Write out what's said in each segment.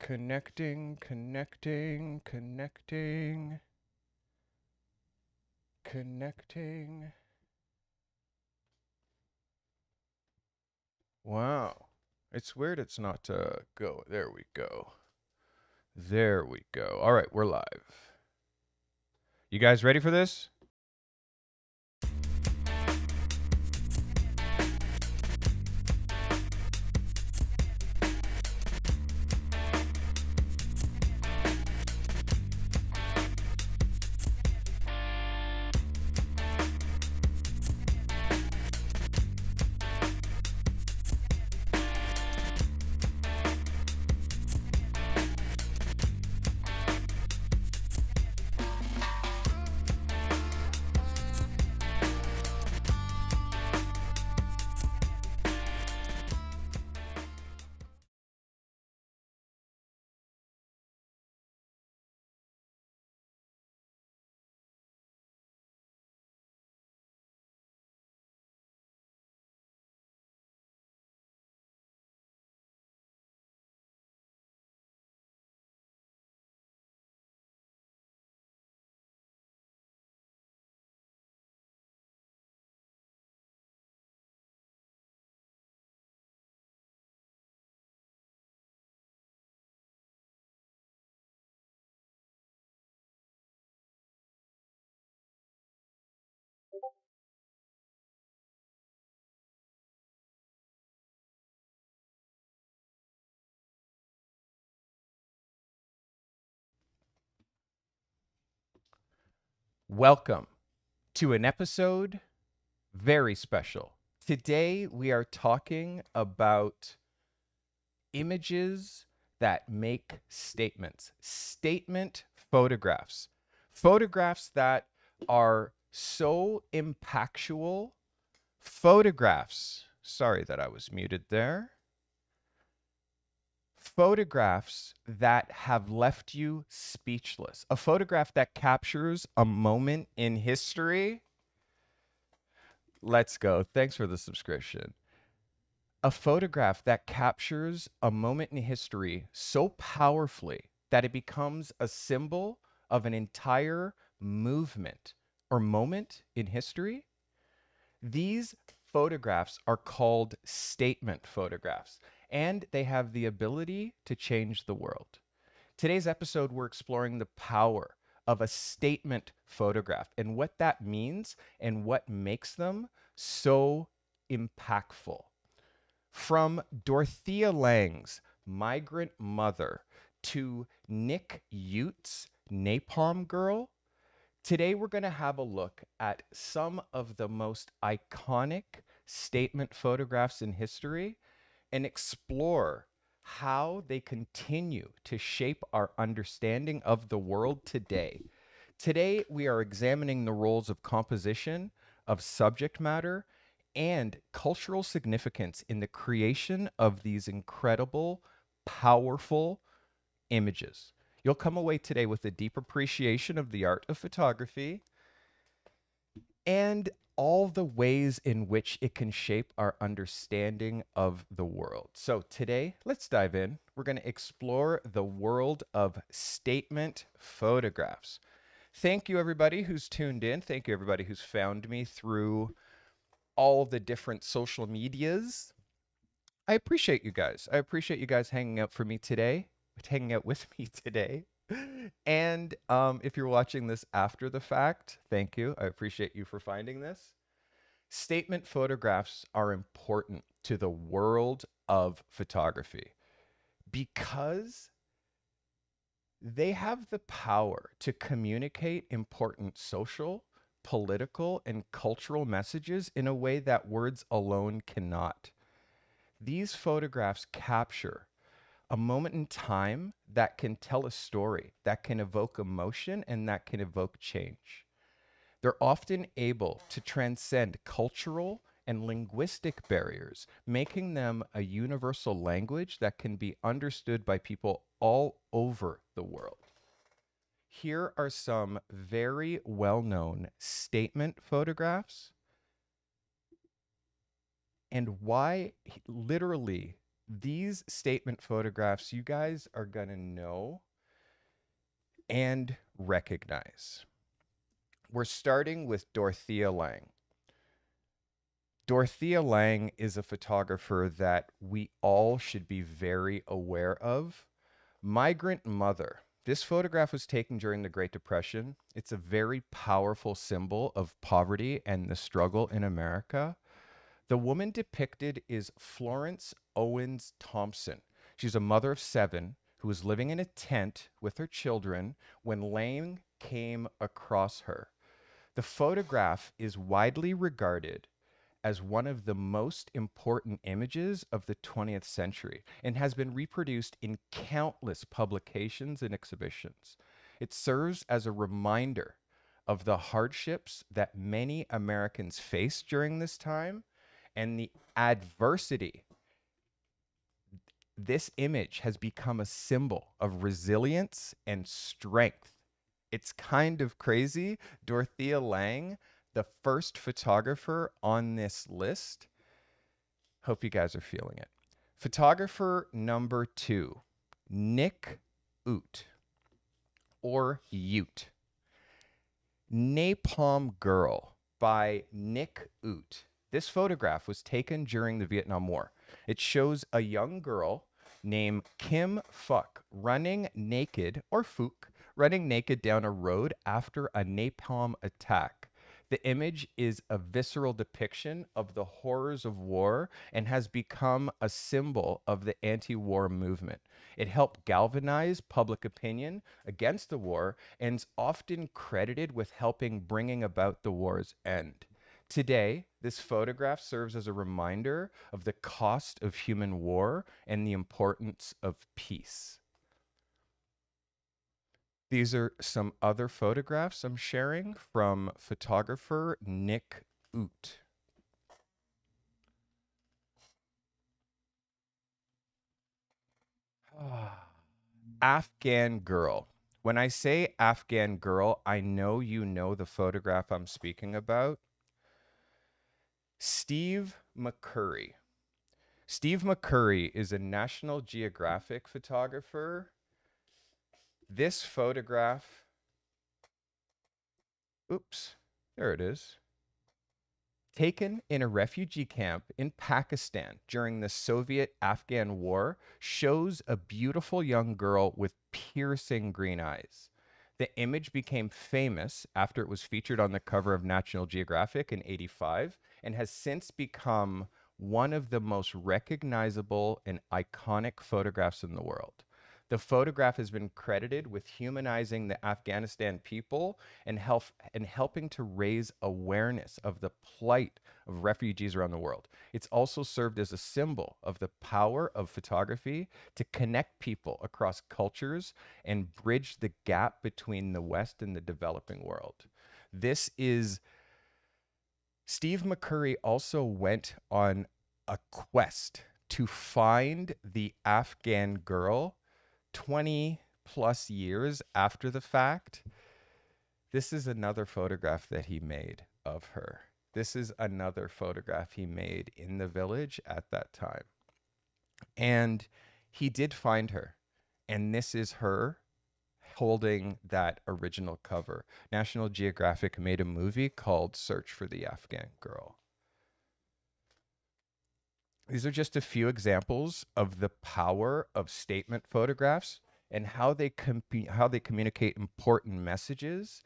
Connecting. Wow. It's weird it's not to go. There we go. There we go. All right, we're live. You guys ready for this? Welcome to an episode very special. Today we are talking about images that make statements, statement photographs, photographs that are so impactful, photographs, sorry that I was muted there, photographs that have left you speechless. A photograph that captures a moment in history. Let's go. Thanks for the subscription. A photograph that captures a moment in history so powerfully that it becomes a symbol of an entire movement or moment in history. These photographs are called statement photographs, and they have the ability to change the world. Today's episode, we're exploring the power of a statement photograph and what that means and what makes them so impactful. From Dorothea Lange's Migrant Mother to Nick Ut's Napalm Girl, today we're going to have a look at some of the most iconic statement photographs in history and explore how they continue to shape our understanding of the world today. Today, we are examining the roles of composition, of subject matter, and cultural significance in the creation of these incredible, powerful images. You'll come away today with a deep appreciation of the art of photography and all the ways in which it can shape our understanding of the world. So today, let's dive in. We're going to explore the world of statement photographs. Thank you, everybody who's tuned in. Thank you, everybody who's found me through all the different social medias. I appreciate you guys. I appreciate you guys hanging out with me today. And if you're watching this after the fact, thank you. I appreciate you for finding this. Statement photographs are important to the world of photography because they have the power to communicate important social, political, and cultural messages in a way that words alone cannot. These photographs capture a moment in time that can tell a story, that can evoke emotion, and that can evoke change. They're often able to transcend cultural and linguistic barriers, making them a universal language that can be understood by people all over the world. Here are some very well-known statement photographs and why literally these statement photographs you guys are going to know and recognize. We're starting with Dorothea Lange. Dorothea Lange is a photographer that we all should be very aware of. Migrant mother. This photograph was taken during the Great Depression. It's a very powerful symbol of poverty and the struggle in America. The woman depicted is Florence Owens Thompson. She's a mother of 7 who was living in a tent with her children when Lange came across her. The photograph is widely regarded as one of the most important images of the 20th century and has been reproduced in countless publications and exhibitions. It serves as a reminder of the hardships that many Americans faced during this time and the adversity. This image has become a symbol of resilience and strength. It's kind of crazy. Dorothea Lange, the first photographer on this list. Hope you guys are feeling it. Photographer number 2, Nick Ut, or Ute. Napalm Girl by Nick Ut. This photograph was taken during the Vietnam War. It shows a young girl named Kim Phuc running naked, or Phuc, running naked down a road after a napalm attack. The image is a visceral depiction of the horrors of war and has become a symbol of the anti-war movement. It helped galvanize public opinion against the war and is often credited with helping bringing about the war's end. Today, this photograph serves as a reminder of the cost of human war and the importance of peace. These are some other photographs I'm sharing from photographer Nick Ut. Afghan girl. When I say Afghan girl, I know you know the photograph I'm speaking about. Steve McCurry. Steve McCurry is a National Geographic photographer. This photograph, oops, there it is, taken in a refugee camp in Pakistan during the Soviet-Afghan War, shows a beautiful young girl with piercing green eyes. The image became famous after it was featured on the cover of National Geographic in '85 and has since become one of the most recognizable and iconic photographs in the world. The photograph has been credited with humanizing the Afghanistan people and helping to raise awareness of the plight of refugees around the world. It's also served as a symbol of the power of photography to connect people across cultures and bridge the gap between the West and the developing world. This is... Steve McCurry also went on a quest to find the Afghan girl 20 plus years after the fact. This is another photograph that he made of her. This is another photograph he made in the village at that time. And he did find her. And this is her holding that original cover. National Geographic made a movie called Search for the Afghan Girl. These are just a few examples of the power of statement photographs and how they communicate important messages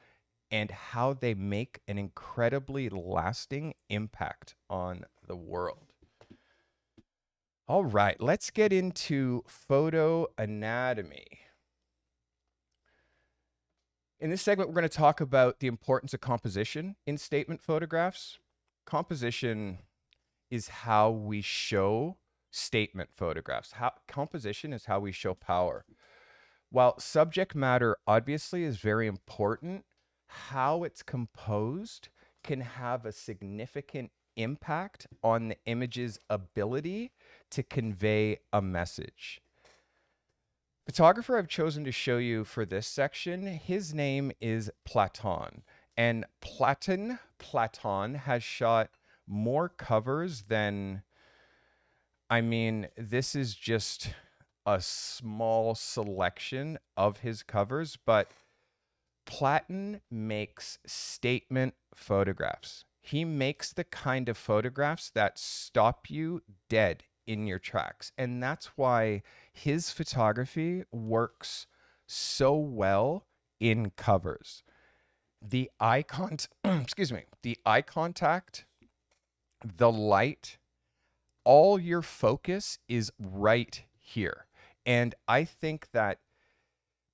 and how they make an incredibly lasting impact on the world. All right, let's get into photo anatomy. In this segment, we're going to talk about the importance of composition in statement photographs. Composition is how we show statement photographs. Composition is how we show power. While subject matter obviously is very important, how it's composed can have a significant impact on the image's ability to convey a message. Photographer I've chosen to show you for this section, his name is Platon. And Platon has shot more covers than I mean, this is just a small selection of his covers, but Platon makes statement photographs. He makes the kind of photographs that stop you dead in your tracks. And that's why his photography works so well in covers. The eye contact, the light, all your focus is right here. And I think that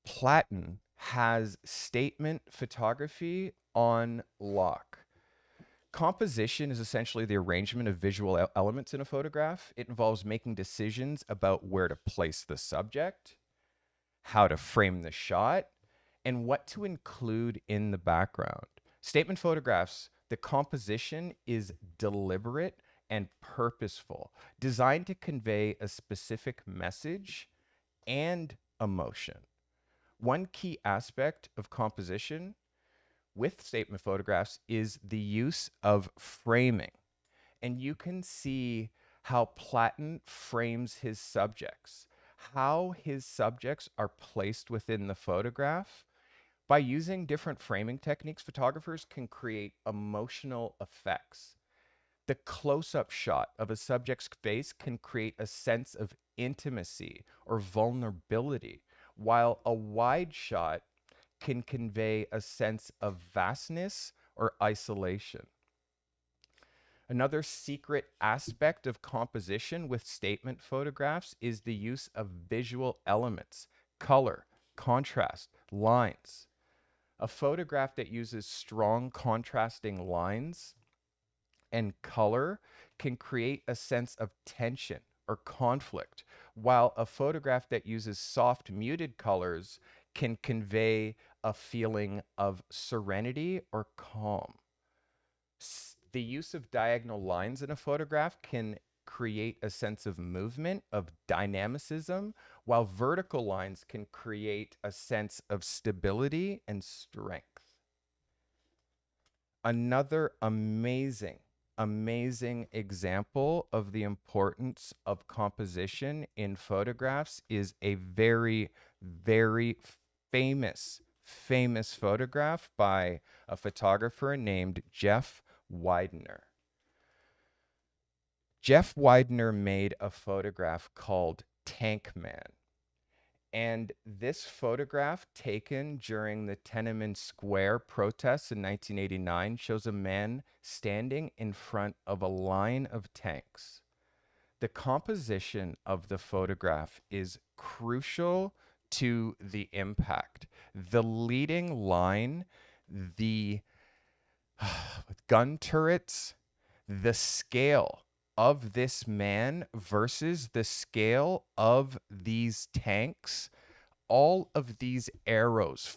Platon has statement photography on lock. Composition is essentially the arrangement of visual elements in a photograph. It involves making decisions about where to place the subject, how to frame the shot, and what to include in the background. Statement photographs, the composition is deliberate and purposeful, designed to convey a specific message and emotion. One key aspect of composition with statement photographs is the use of framing. And you can see how Platon frames his subjects, how his subjects are placed within the photograph. By using different framing techniques, photographers can create emotional effects. The close-up shot of a subject's face can create a sense of intimacy or vulnerability, while a wide shot can convey a sense of vastness or isolation. Another secret aspect of composition with statement photographs is the use of visual elements, color, contrast, lines. A photograph that uses strong contrasting lines and color can create a sense of tension or conflict, while a photograph that uses soft, muted colors can convey a feeling of serenity or calm. The use of diagonal lines in a photograph can create a sense of movement, of dynamicism, while vertical lines can create a sense of stability and strength. Another amazing, amazing example of the importance of composition in photographs is a very, very famous photograph by a photographer named Jeff Widener. Jeff Widener made a photograph called Tank Man. And this photograph, taken during the Tiananmen Square protests in 1989, shows a man standing in front of a line of tanks. The composition of the photograph is crucial to the impact. The leading line, the gun turrets, the scale of this man versus the scale of these tanks, all of these arrows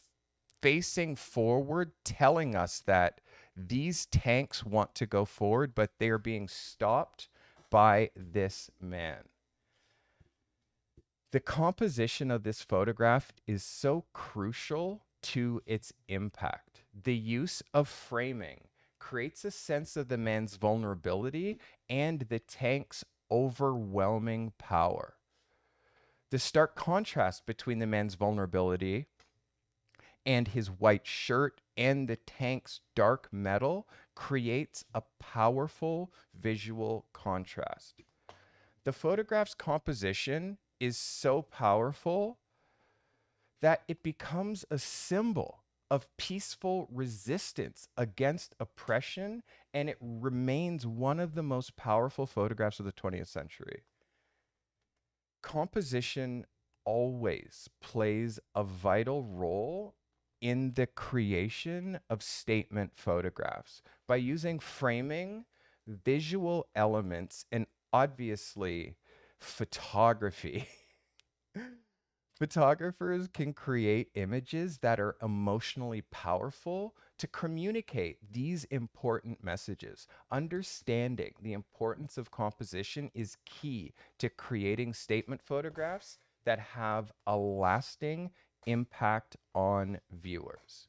facing forward, telling us that these tanks want to go forward, but they are being stopped by this man. The composition of this photograph is so crucial to its impact. The use of framing creates a sense of the man's vulnerability and the tank's overwhelming power. The stark contrast between the man's vulnerability and his white shirt and the tank's dark metal creates a powerful visual contrast. The photograph's composition is so powerful that it becomes a symbol of peaceful resistance against oppression, and it remains one of the most powerful photographs of the 20th century. Composition always plays a vital role in the creation of statement photographs. By using framing, visual elements, and obviously photography, photographers can create images that are emotionally powerful to communicate these important messages. Understanding the importance of composition is key to creating statement photographs that have a lasting impact on viewers.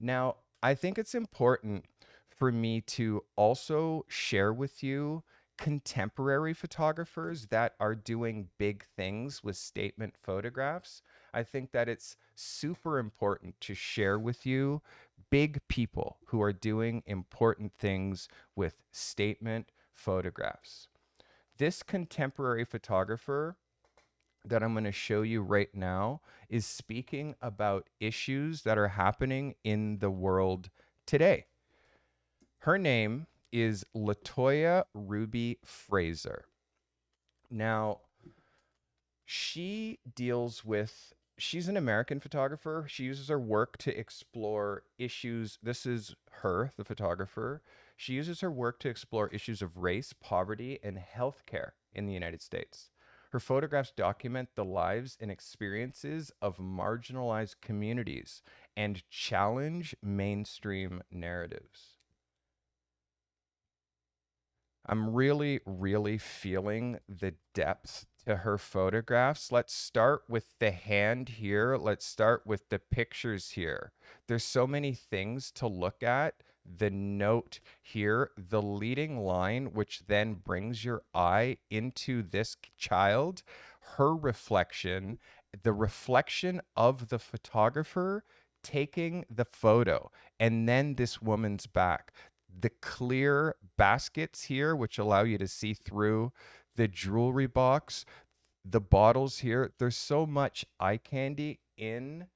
Now, I think it's important for me to also share with you contemporary photographers that are doing big things with statement photographs, I think that it's super important to share with you big people who are doing important things with statement photographs. This contemporary photographer that I'm going to show you right now is speaking about issues that are happening in the world today. Her name is LaToya Ruby Frazier. Now, she deals with, she's an American photographer. She uses her work to explore issues. This is her, the photographer. She uses her work to explore issues of race, poverty, and healthcare in the United States. Her photographs document the lives and experiences of marginalized communities and challenge mainstream narratives. I'm really, really feeling the depth to her photographs. Let's start with the hand here. Let's start with the pictures here. There's so many things to look at. The note here, the leading line, which then brings your eye into this child, her reflection, the reflection of the photographer taking the photo, and then this woman's back. The clear baskets here, which allow you to see through the jewelry box, the bottles here. There's so much eye candy in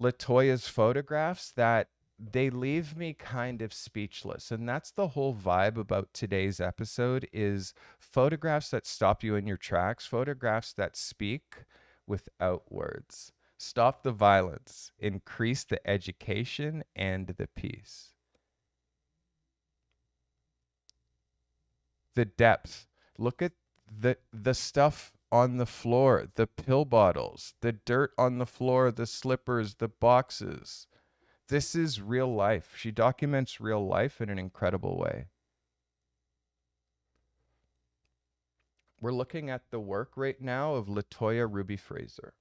LaToya's photographs that they leave me kind of speechless. And that's the whole vibe about today's episode, is photographs that stop you in your tracks, photographs that speak without words. Stop the violence, increase the education and the peace. The depth. Look at the stuff on the floor, the pill bottles, the dirt on the floor, the slippers, the boxes. This is real life. She documents real life in an incredible way. We're looking at the work right now of LaToya Ruby Frazier.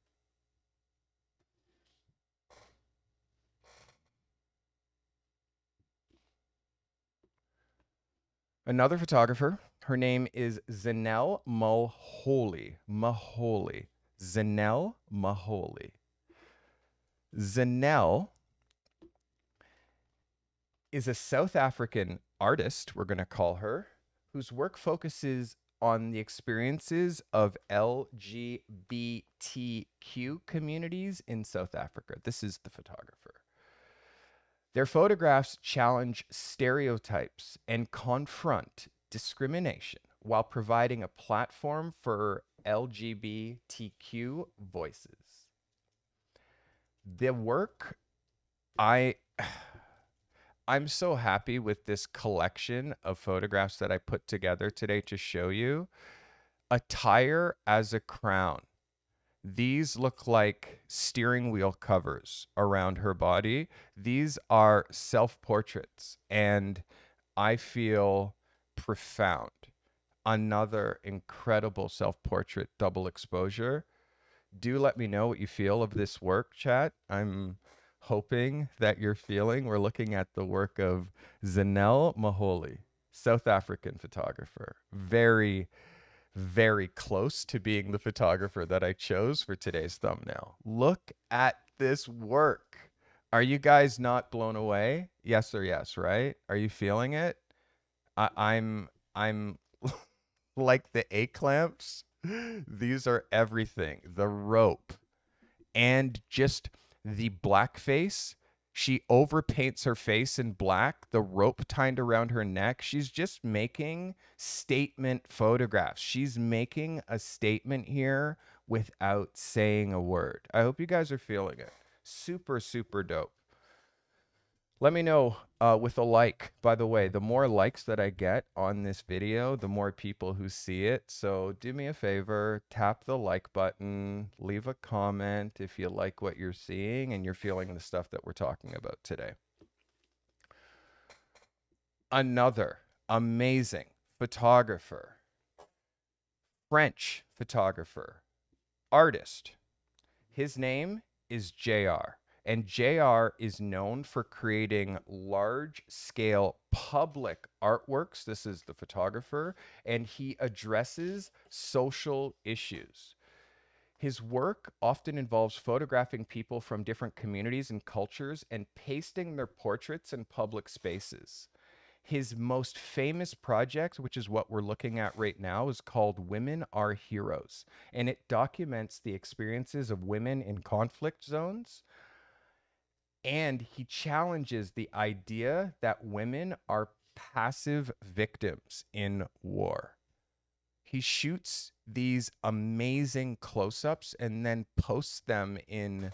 Another photographer, her name is Zanele Muholi. Zanele Muholi. Zanele is a South African artist, we're going to call her, whose work focuses on the experiences of LGBTQ communities in South Africa. This is the photographer. Their photographs challenge stereotypes and confront discrimination while providing a platform for LGBTQ voices. The work, I'm so happy with this collection of photographs that I put together today to show you. Attire as a crown. These look like steering wheel covers around her body. These are self-portraits, and I feel profound. Another incredible self-portrait double exposure. Do let me know what you feel of this work, chat. I'm hoping that you're feeling. We're looking at the work of Zanele Muholi, South African photographer. Very, very close to being the photographer that I chose for today's thumbnail. Look at this work. Are you guys not blown away? Yes or yes, right? Are you feeling it? I'm like the A-clamps. These are everything. The rope. And just the blackface. She overpaints her face in black, the rope tied around her neck. She's just making statement photographs. She's making a statement here without saying a word. I hope you guys are feeling it. Super, super dope. Let me know with a like. By the way, the more likes that I get on this video, the more people who see it. So do me a favor, tap the like button, leave a comment if you like what you're seeing and you're feeling the stuff that we're talking about today. Another amazing photographer, French photographer, artist. His name is JR. And JR is known for creating large-scale public artworks. This is the photographer, and he addresses social issues. His work often involves photographing people from different communities and cultures and pasting their portraits in public spaces. His most famous project, which is what we're looking at right now, is called Women Are Heroes, and it documents the experiences of women in conflict zones. And he challenges the idea that women are passive victims in war. He shoots these amazing close-ups and then posts them in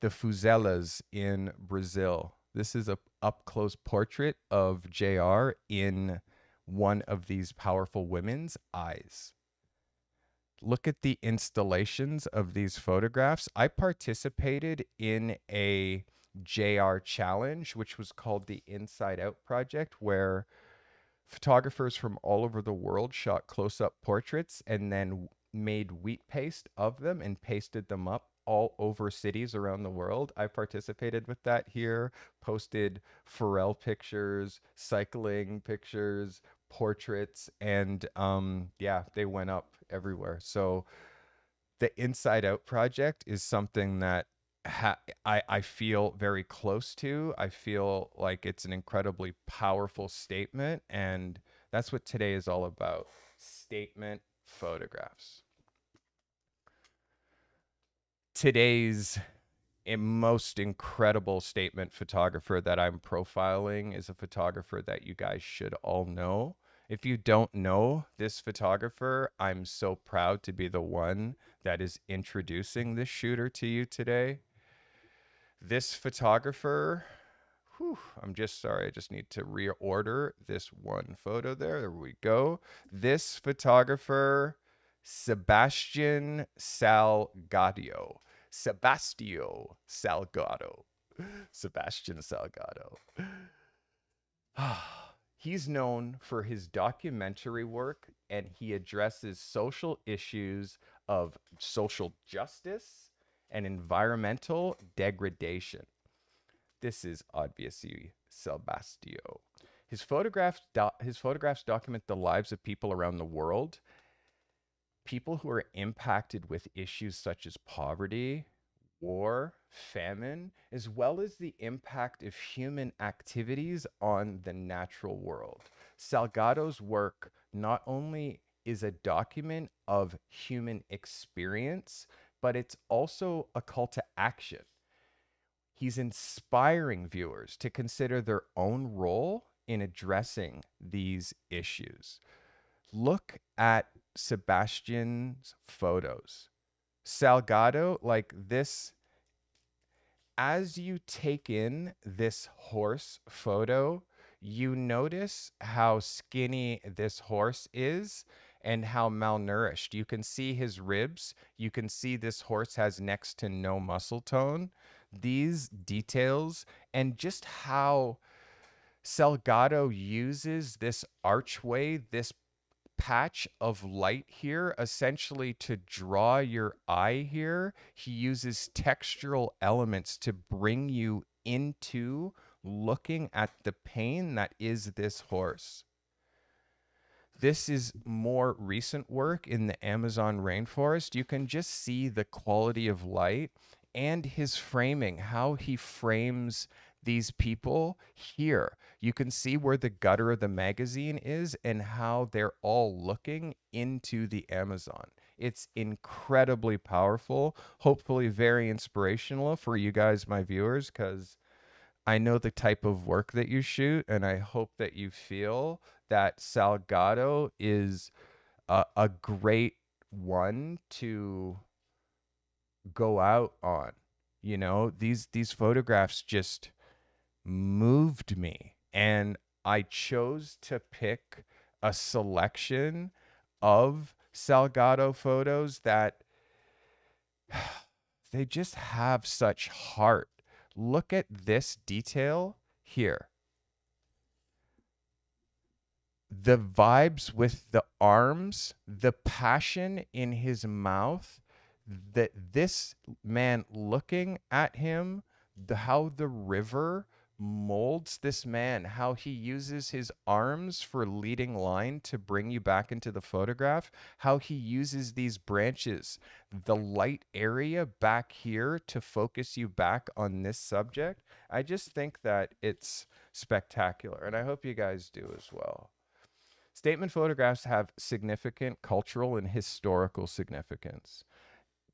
the favelas in Brazil. This is a up-close portrait of JR in one of these powerful women's eyes. Look at the installations of these photographs. I participated in a JR challenge, which was called the Inside Out Project, where photographers from all over the world shot close-up portraits and then made wheat paste of them and pasted them up all over cities around the world. I participated with that here, posted Pharrell pictures, cycling pictures, portraits, and yeah, they went up everywhere. So the Inside Out Project is something that I feel very close to. I feel like it's an incredibly powerful statement, and that's what today is all about. Statement photographs. Today's most incredible statement photographer that I'm profiling is a photographer that you guys should all know. If you don't know this photographer, I'm so proud to be the one that is introducing this shooter to you today. This photographer, whew, I'm just sorry, I just need to reorder this one photo there. There we go. This photographer, Sebastião Salgado. Sebastião Salgado. Sebastião Salgado. He's known for his documentary work, and he addresses social issues of social justice and environmental degradation. This is obviously Sebastião. His photographs document the lives of people around the world, people who are impacted with issues such as poverty, war, famine, as well as the impact of human activities on the natural world. Salgado's work not only is a document of human experience, but it's also a call to action. He's inspiring viewers to consider their own role in addressing these issues. Look at Sebastián's photos. Salgado, like this, as you take in this horse photo, you notice how skinny this horse is and how malnourished. You can see his ribs. You can see this horse has next to no muscle tone. These details and just how Salgado uses this archway, this patch of light here, essentially to draw your eye here. He uses textural elements to bring you into looking at the pain that is this horse. This is more recent work in the Amazon rainforest. You can just see the quality of light and his framing, how he frames these people here. You can see where the gutter of the magazine is and how they're all looking into the Amazon. It's incredibly powerful, hopefully very inspirational for you guys, my viewers, because I know the type of work that you shoot, and I hope that you feel that Salgado is a great one to go out on. You know, these photographs just moved me, and I chose to pick a selection of Salgado photos that they just have such heart. Look at this detail here. The vibes with the arms, the passion in his mouth, that this man looking at him, how the river molds this man, how he uses his arms for leading line to bring you back into the photograph, how he uses these branches, the light area back here to focus you back on this subject. I just think that it's spectacular, and I hope you guys do as well. Statement photographs have significant cultural and historical significance.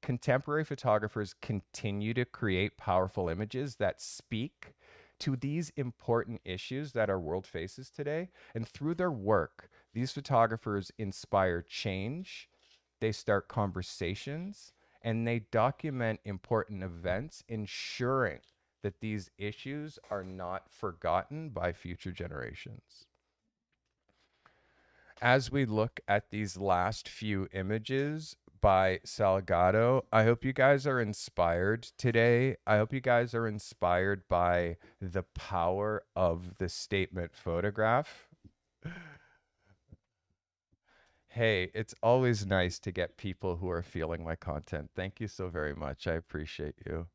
Contemporary photographers continue to create powerful images that speak to these important issues that our world faces today. And through their work, these photographers inspire change, they start conversations, and they document important events, ensuring that these issues are not forgotten by future generations. As we look at these last few images by Salgado, I hope you guys are inspired today. I hope you guys are inspired by the power of the statement photograph. Hey, it's always nice to get people who are feeling my content. Thank you so very much. I appreciate you.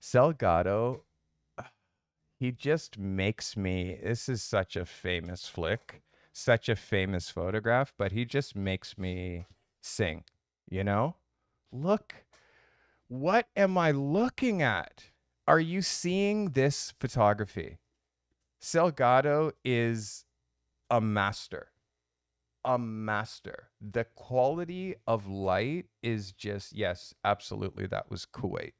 Salgado, he just makes me, this is such a famous flick, such a famous photograph, but he just makes me sing. You know, look, what am I looking at? Are you seeing this photography? Salgado is a master, a master. The quality of light is just, yes, absolutely. That was Kuwait.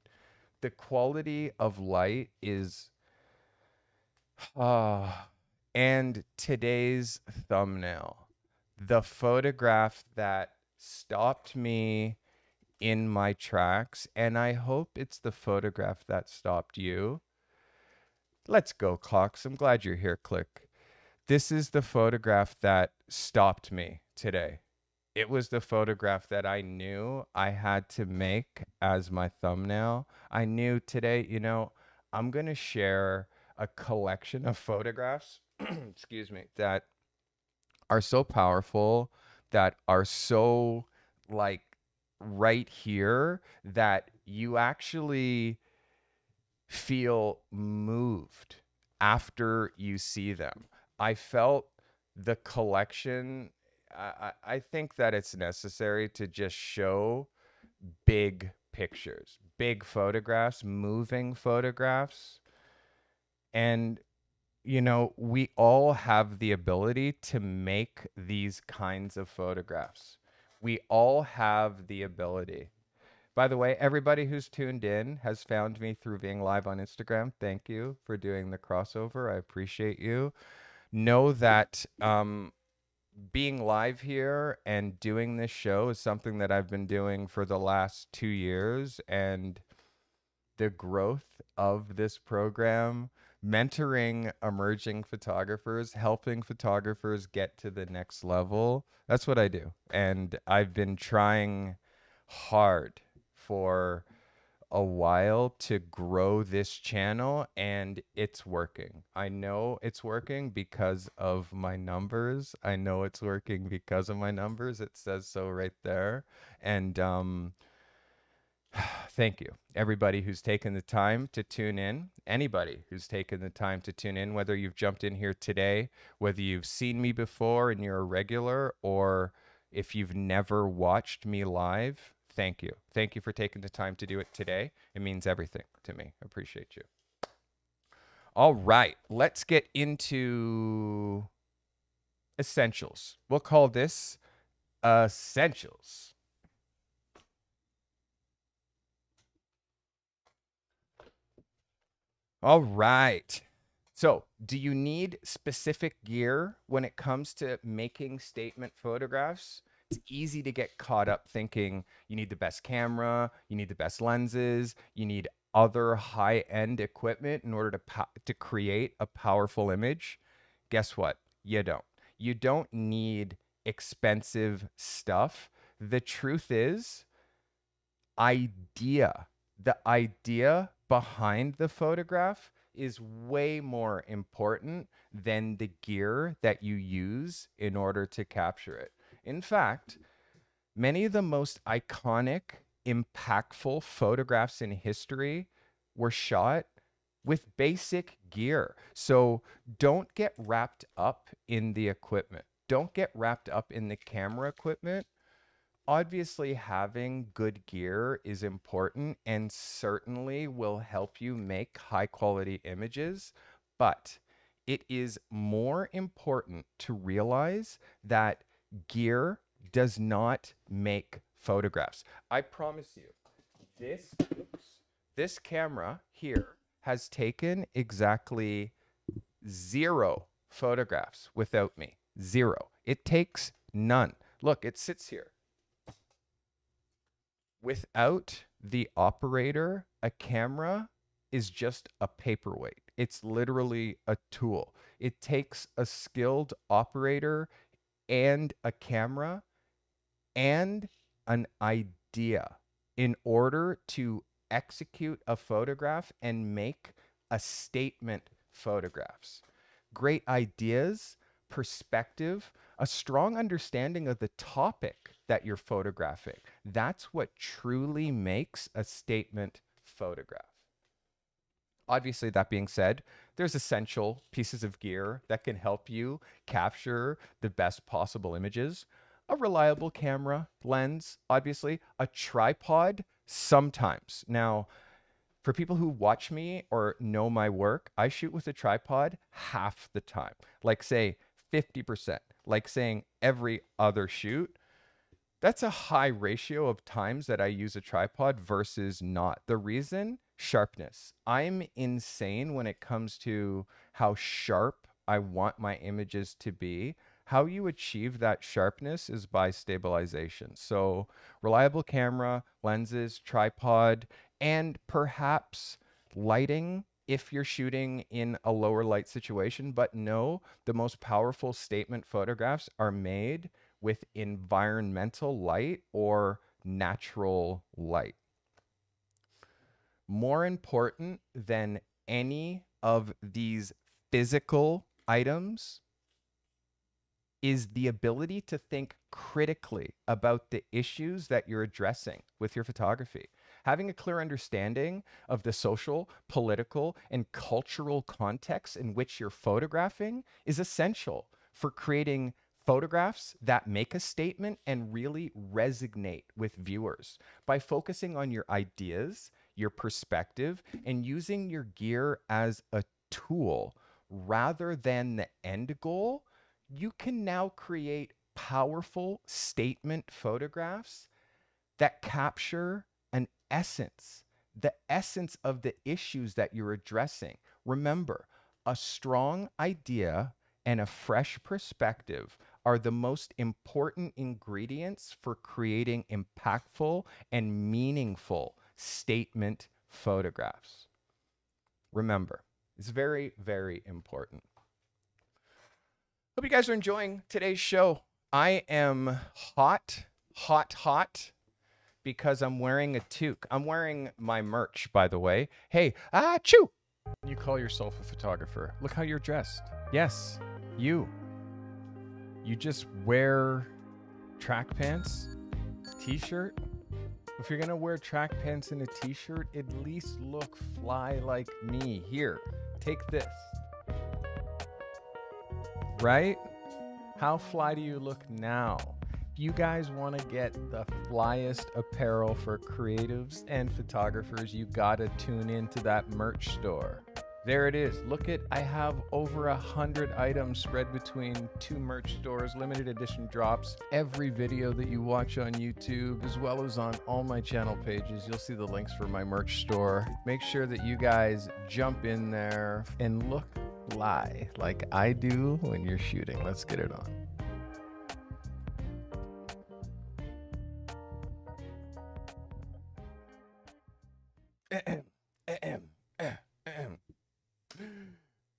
The quality of light is, and today's thumbnail, the photograph that stopped me in my tracks, and I hope it's the photograph that stopped you. Let's go, Cox. I'm glad you're here, Click. This is the photograph that stopped me today. It was the photograph that I knew I had to make as my thumbnail. I knew today, you know, I'm going to share a collection of photographs, excuse me, that are so powerful, that are so like right here that you actually feel moved after you see them. I felt the collection. I think that it's necessary to just show big pictures, big photographs, moving photographs. And you know, we all have the ability to make these kinds of photographs. We all have the ability. By the way, everybody who's tuned in has found me through being live on Instagram. Thank you for doing the crossover. I appreciate you. Know that being live here and doing this show is something that I've been doing for the last 2 years, and the growth of this program, mentoring emerging photographers, helping photographers get to the next level. That's what I do. And I've been trying hard for a while to grow this channel, and it's working. I know it's working because of my numbers. I know it's working because of my numbers. It says so right there. And thank you, everybody who's taken the time to tune in, anybody who's taken the time to tune in, whether you've jumped in here today, whether you've seen me before and you're a regular, or if you've never watched me live, thank you. Thank you for taking the time to do it today. It means everything to me. Appreciate you. All right, let's get into essentials. We'll call this essentials. All right. So, do you need specific gear when it comes to making statement photographs? It's easy to get caught up thinking you need the best camera, you need the best lenses, you need other high-end equipment in order to create a powerful image. Guess what? You don't. You don't need expensive stuff. The truth is, the idea behind the photograph is way more important than the gear that you use in order to capture it. In fact, many of the most iconic, impactful photographs in history were shot with basic gear. So don't get wrapped up in the equipment. Don't get wrapped up in the camera equipment. Obviously, having good gear is important and certainly will help you make high quality images, but it is more important to realize that gear does not make photographs. I promise you, this camera here has taken exactly 0 photographs without me. 0. It takes none. Look, it sits here. Without the operator, a camera is just a paperweight. It's literally a tool. It takes a skilled operator and a camera and an idea in order to execute a photograph and make a statement photographs. Great ideas, perspective, a strong understanding of the topic that you're photographing. That's what truly makes a statement photograph. Obviously, that being said, there's essential pieces of gear that can help you capture the best possible images. A reliable camera, lens, obviously, a tripod sometimes. Now, for people who watch me or know my work, I shoot with a tripod half the time, like say 50%, like saying every other shoot. That's a high ratio of times that I use a tripod versus not. The reason? Sharpness. I'm insane when it comes to how sharp I want my images to be. How you achieve that sharpness is by stabilization. So reliable camera, lenses, tripod, and perhaps lighting if you're shooting in a lower light situation. But no, the most powerful statement photographs are made with environmental light or natural light. More important than any of these physical items is the ability to think critically about the issues that you're addressing with your photography. Having a clear understanding of the social, political, and cultural context in which you're photographing is essential for creating photographs that make a statement and really resonate with viewers. By focusing on your ideas, your perspective, and using your gear as a tool rather than the end goal, you can now create powerful statement photographs that capture an essence, the essence of the issues that you're addressing. Remember, a strong idea and a fresh perspective are the most important ingredients for creating impactful and meaningful statement photographs. Remember, it's very, very important. Hope you guys are enjoying today's show. I am hot, hot, hot because I'm wearing a toque. I'm wearing my merch, by the way. Hey, achoo! You call yourself a photographer. Look how you're dressed. Yes, you. You just wear track pants, t-shirt. If you're gonna wear track pants and a t-shirt, at least look fly like me. Here, take this. Right? How fly do you look now? You guys want to get the flyest apparel for creatives and photographers, you gotta tune into that merch store. There it is. Look at, I have over 100 items spread between 2 merch stores, limited edition drops. Every video that you watch on YouTube, as well as on all my channel pages, you'll see the links for my merch store. Make sure that you guys jump in there and look lie like I do when you're shooting. Let's get it on.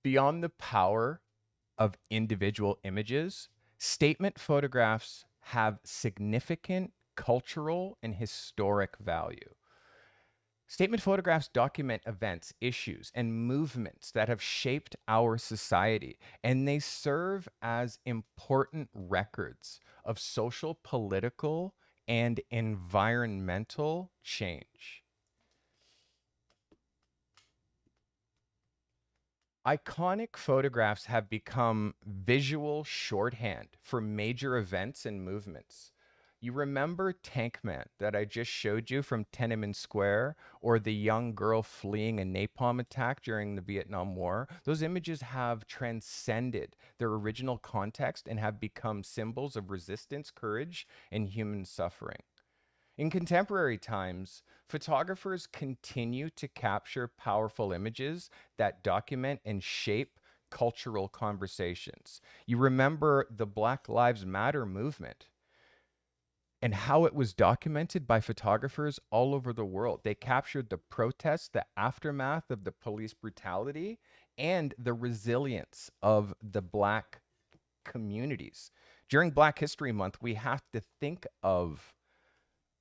Beyond the power of individual images, statement photographs have significant cultural and historic value. Statement photographs document events, issues, and movements that have shaped our society, and they serve as important records of social, political, and environmental change. Iconic photographs have become visual shorthand for major events and movements. You remember Tank Man that I just showed you from Tiananmen Square, or the young girl fleeing a napalm attack during the Vietnam War? Those images have transcended their original context and have become symbols of resistance, courage, and human suffering. In contemporary times, photographers continue to capture powerful images that document and shape cultural conversations. You remember the Black Lives Matter movement, and how it was documented by photographers all over the world. They captured the protests, the aftermath of the police brutality, and the resilience of the Black communities. During Black History Month, we have to think of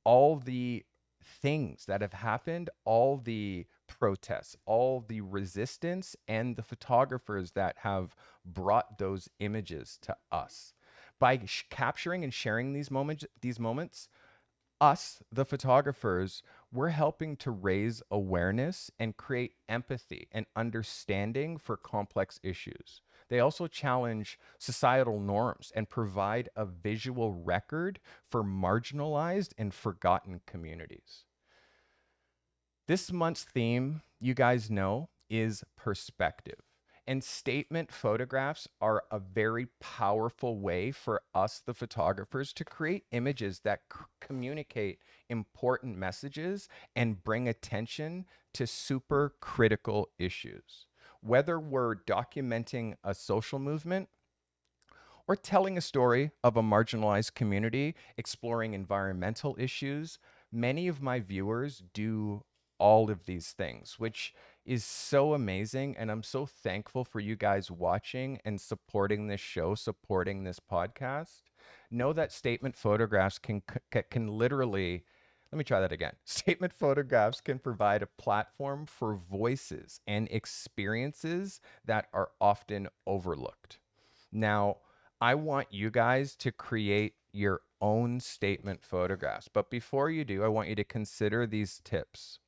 all the things that have happened, all the protests, all the resistance, and the photographers that have brought those images to us. By capturing and sharing these moments, us, the photographers, we're helping to raise awareness and create empathy and understanding for complex issues. They also challenge societal norms and provide a visual record for marginalized and forgotten communities. This month's theme, you guys know, is perspective. And statement photographs are a very powerful way for us, the photographers, to create images that communicate important messages and bring attention to super critical issues. Whether we're documenting a social movement or telling a story of a marginalized community, exploring environmental issues, many of my viewers do all of these things, which is so amazing, and I'm so thankful for you guys watching and supporting this show, supporting this podcast. Know that statement photographs can literally, let me try that again. Statement photographs can provide a platform for voices and experiences that are often overlooked. Now, I want you guys to create your own statement photographs, but before you do, I want you to consider these tips.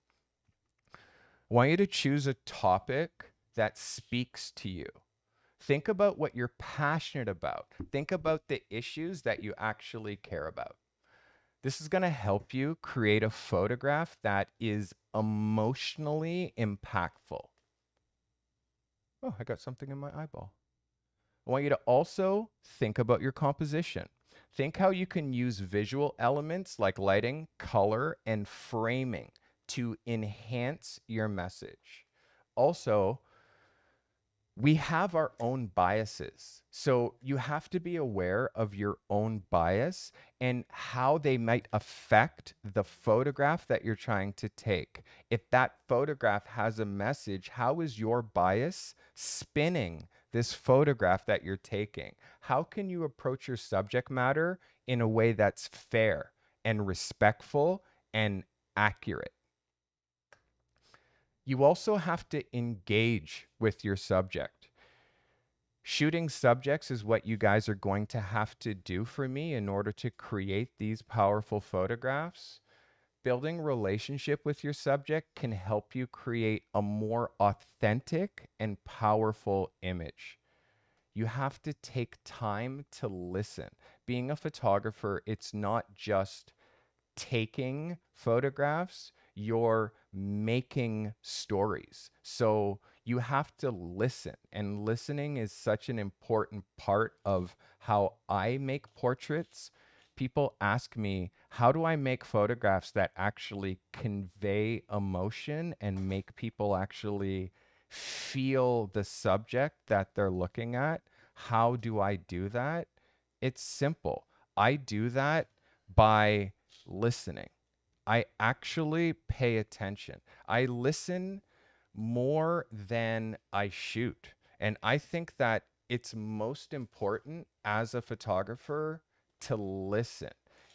I want you to choose a topic that speaks to you. Think about what you're passionate about. Think about the issues that you actually care about. This is going to help you create a photograph that is emotionally impactful. Oh, I got something in my eyeball. I want you to also think about your composition. Think how you can use visual elements like lighting, color, and framing to enhance your message. Also, we have our own biases. So you have to be aware of your own bias and how they might affect the photograph that you're trying to take. If that photograph has a message, how is your bias spinning this photograph that you're taking? How can you approach your subject matter in a way that's fair and respectful and accurate? You also have to engage with your subject. Shooting subjects is what you guys are going to have to do for me in order to create these powerful photographs. Building relationship with your subject can help you create a more authentic and powerful image. You have to take time to listen. Being a photographer, it's not just taking photographs, you're making stories. So you have to listen, and listening is such an important part of how I make portraits. People ask me, how do I make photographs that actually convey emotion and make people actually feel the subject that they're looking at? How do I do that? It's simple. I do that by listening. I actually pay attention. I listen more than I shoot. And I think that it's most important as a photographer to listen,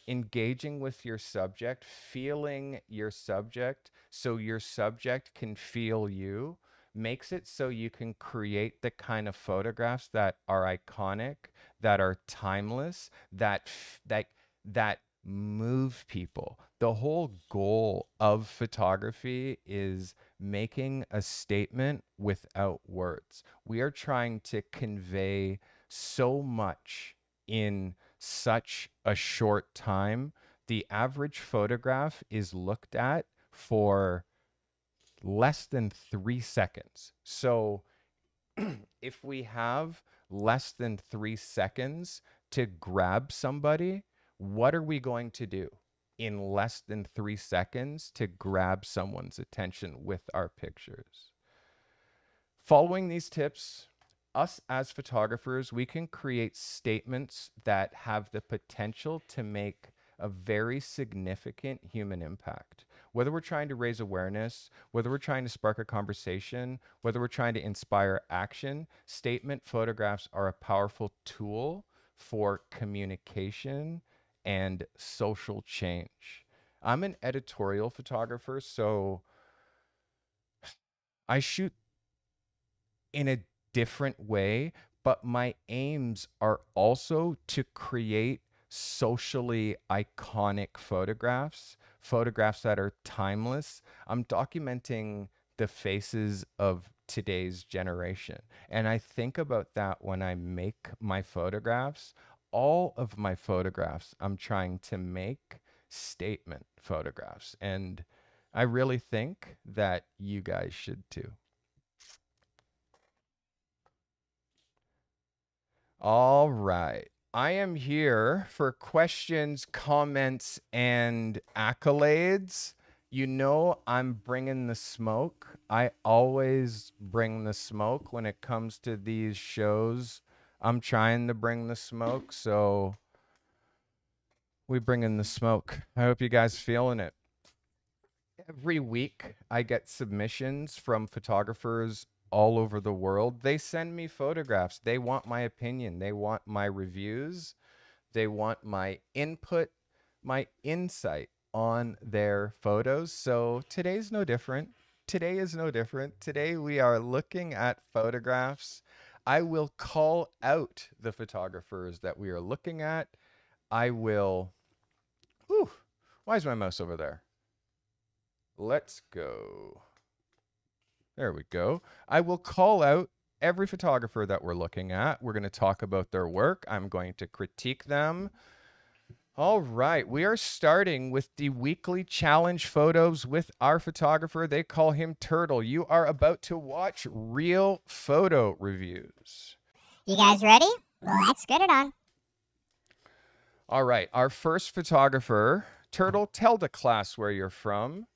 engaging with your subject, feeling your subject so your subject can feel you, makes it so you can create the kind of photographs that are iconic, that are timeless, that move people. The whole goal of photography is making a statement without words. We are trying to convey so much in such a short time. The average photograph is looked at for less than 3 seconds. So if we have less than 3 seconds to grab somebody, what are we going to do in less than 3 seconds to grab someone's attention with our pictures? Following these tips, us as photographers, we can create statements that have the potential to make a very significant human impact. Whether we're trying to raise awareness, whether we're trying to spark a conversation, whether we're trying to inspire action, statement photographs are a powerful tool for communication and social change. I'm an editorial photographer, so I shoot in a different way, but my aims are also to create socially iconic photographs, photographs that are timeless. I'm documenting the faces of today's generation. And I think about that when I make my photographs. All of my photographs, I'm trying to make statement photographs. And I really think that you guys should too. All right. I am here for questions, comments, and accolades. You know I'm bringing the smoke. I always bring the smoke when it comes to these shows. I'm trying to bring the smoke, so we bring in the smoke. I hope you guys feeling it. Every week, I get submissions from photographers all over the world. They send me photographs. They want my opinion. They want my reviews. They want my input, my insight on their photos. So today's no different. Today is no different. Today we are looking at photographs. I will call out the photographers that we are looking at. I will, ooh, why is my mouse over there? Let's go. There we go. I will call out every photographer that we're looking at. We're going to talk about their work. I'm going to critique them. All right. We are starting with the weekly challenge photos with our photographer. They call him Turtle. You are about to watch real photo reviews. You guys ready? Let's get it on. All right. Our first photographer, Turtle, tell the class where you're from.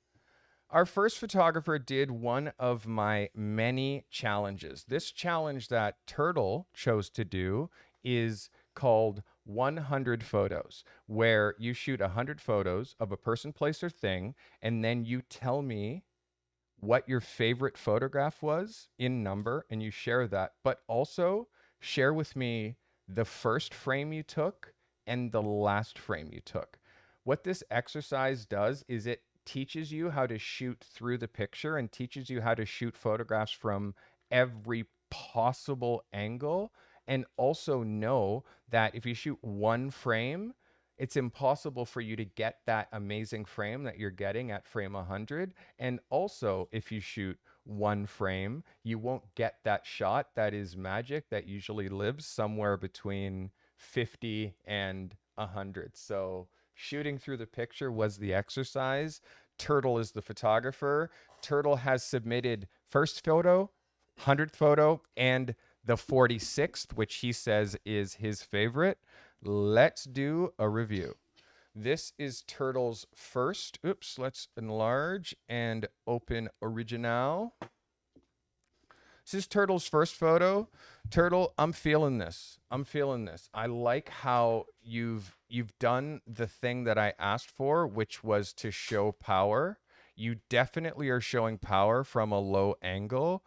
Our first photographer did one of my many challenges. This challenge that Turtle chose to do is called 100 Photos, where you shoot 100 photos of a person, place, or thing, and then you tell me what your favorite photograph was in number, and you share that, but also share with me the first frame you took and the last frame you took. What this exercise does is it teaches you how to shoot through the picture and teaches you how to shoot photographs from every possible angle. And also know that if you shoot one frame, it's impossible for you to get that amazing frame that you're getting at frame 100. And also, if you shoot one frame, you won't get that shot that is magic that usually lives somewhere between 50 and 100. So shooting through the picture was the exercise. Turtle is the photographer. Turtle has submitted first photo, 100th photo, and the 46th, which he says is his favorite. Let's do a review. This is Turtle's first. Oops, let's enlarge and open original. This is Turtle's first photo. Turtle, I'm feeling this. I'm feeling this. I like how you've done the thing that I asked for, which was to show power. You definitely are showing power from a low angle.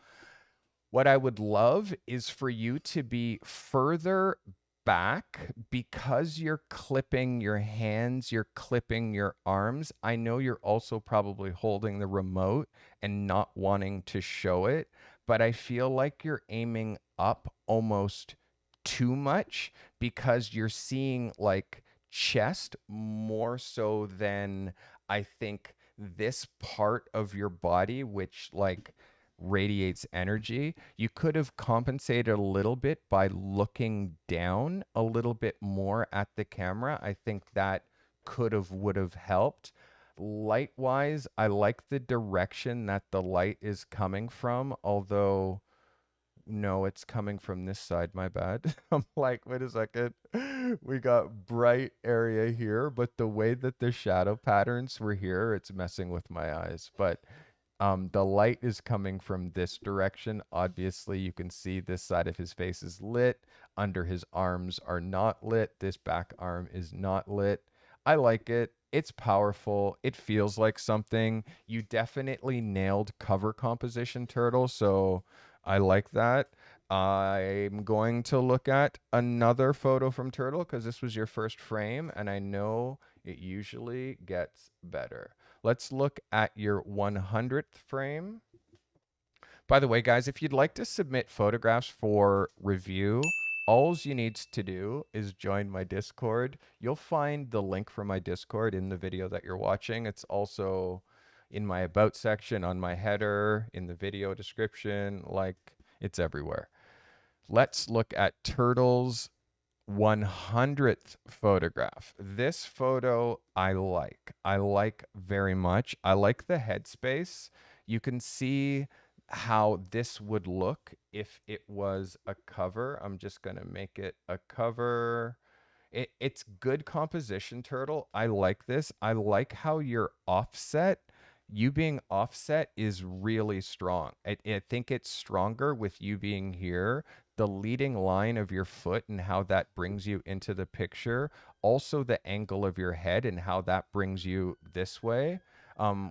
What I would love is for you to be further back because you're clipping your hands, you're clipping your arms. I know you're also probably holding the remote and not wanting to show it, but I feel like you're aiming up almost too much because you're seeing like chest more so than I think this part of your body, which like radiates energy. You could have compensated a little bit by looking down a little bit more at the camera. I think that could have, would have helped. Light-wise, I like the direction that the light is coming from, although no, it's coming from this side, my bad. I'm like, wait a second, we got bright area here, but the way that the shadow patterns were here, it's messing with my eyes. But the light is coming from this direction. Obviously, you can see this side of his face is lit, under his arms are not lit, this back arm is not lit. I like it. It's powerful. It feels like something. You definitely nailed cover composition, Turtle, so I like that. I'm going to look at another photo from Turtle because this was your first frame, and I know it usually gets better. Let's look at your 100th frame. By the way, guys, if you'd like to submit photographs for review, all you need to do is join my Discord. You'll find the link for my Discord in the video that you're watching. It's also in my About section, on my header, in the video description. Like, it's everywhere. Let's look at Turtle's 100th photograph. This photo I like very much. I like the headspace. You can see how this would look if it was a cover. I'm just gonna make it a cover. It's good composition, Turtle. I like this. I like how you're offset. You being offset is really strong. I think it's stronger with you being here. The leading line of your foot and how that brings you into the picture. Also the angle of your head and how that brings you this way.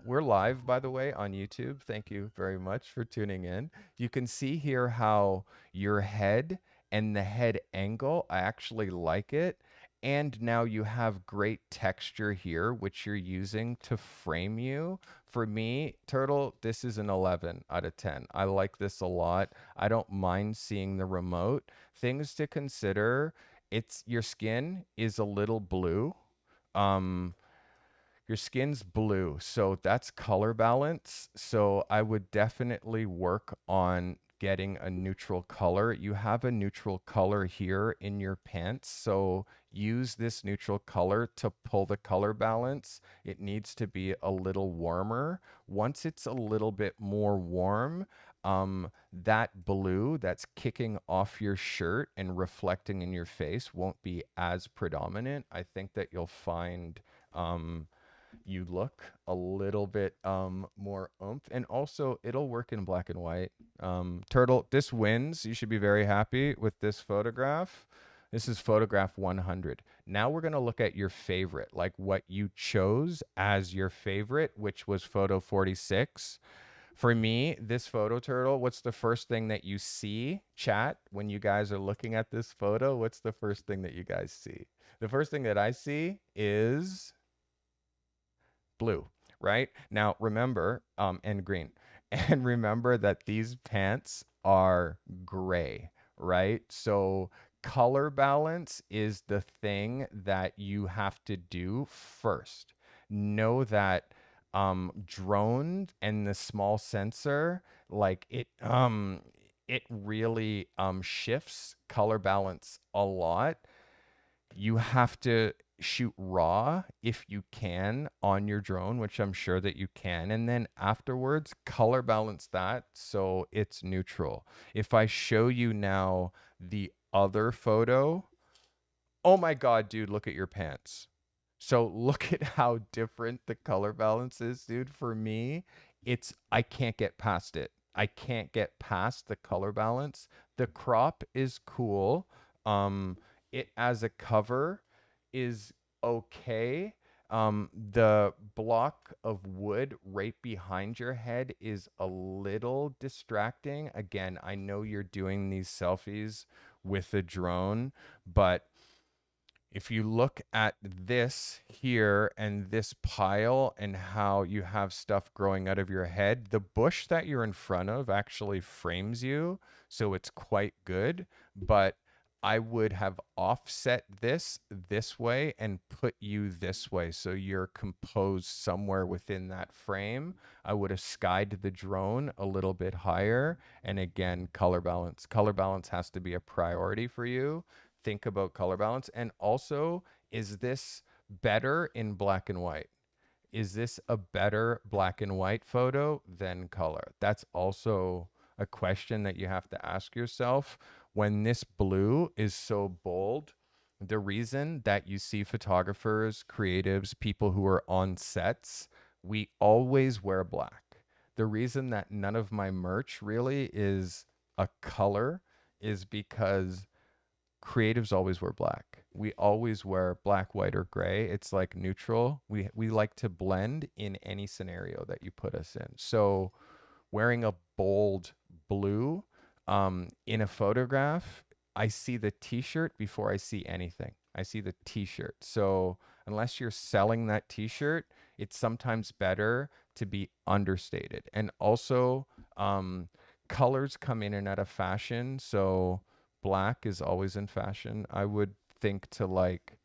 We're live, by the way, on YouTube. Thank you very much for tuning in. You can see here how your head and the head angle, I actually like it. And now you have great texture here, which you're using to frame you. For me, Turtle, this is an 11 out of 10. I like this a lot. I don't mind seeing the remote. Things to consider, it's your skin is a little blue. Your skin's blue, so that's color balance. So I would definitely work on getting a neutral color. You have a neutral color here in your pants, so use this neutral color to pull the color balance. It needs to be a little warmer. Once it's a little bit more warm, that blue that's kicking off your shirt and reflecting in your face won't be as predominant. I think that you'll find you look a little bit more oomph, and also it'll work in black and white. Turtle, this wins. You should be very happy with this photograph. This is photograph 100. Now we're going to look at your favorite, like what you chose as your favorite, which was photo 46. For me, this photo, Turtle, what's the first thing that you see, chat, when you guys are looking at this photo? What's the first thing that you guys see? The first thing that I see is blue, right? Now remember, and green, and remember that these pants are gray, right? So color balance is the thing that you have to do first. Know that drone and the small sensor, like it really shifts color balance a lot. You have to shoot raw if you can on your drone, which I'm sure that you can, and then afterwards color balance that so it's neutral. If I show you now the other photo, oh my god, dude, look at your pants. So look at how different the color balance is, dude. For me, it's, I can't get past it. I can't get past the color balance. The crop is cool. It as a cover is okay. The block of wood right behind your head is a little distracting. Again, I know you're doing these selfies with a drone, but if you look at this here and this pile and how you have stuff growing out of your head, the bush that you're in front of actually frames you, so it's quite good. But I would have offset this way and put you this way so you're composed somewhere within that frame. I would have skied the drone a little bit higher. And again, color balance. Color balance has to be a priority for you. Think about color balance. And also, is this better in black and white? Is this a better black and white photo than color? That's also a question that you have to ask yourself. When this blue is so bold, the reason that you see photographers, creatives, people who are on sets, we always wear black. The reason that none of my merch really is a color is because creatives always wear black. We always wear black, white, or gray. It's like neutral. We like to blend in any scenario that you put us in. So wearing a bold blue in a photograph, I see the t-shirt before I see anything. I see the t-shirt. So unless you're selling that t-shirt, it's sometimes better to be understated. And also, colors come in and out of fashion. So black is always in fashion. I would think to like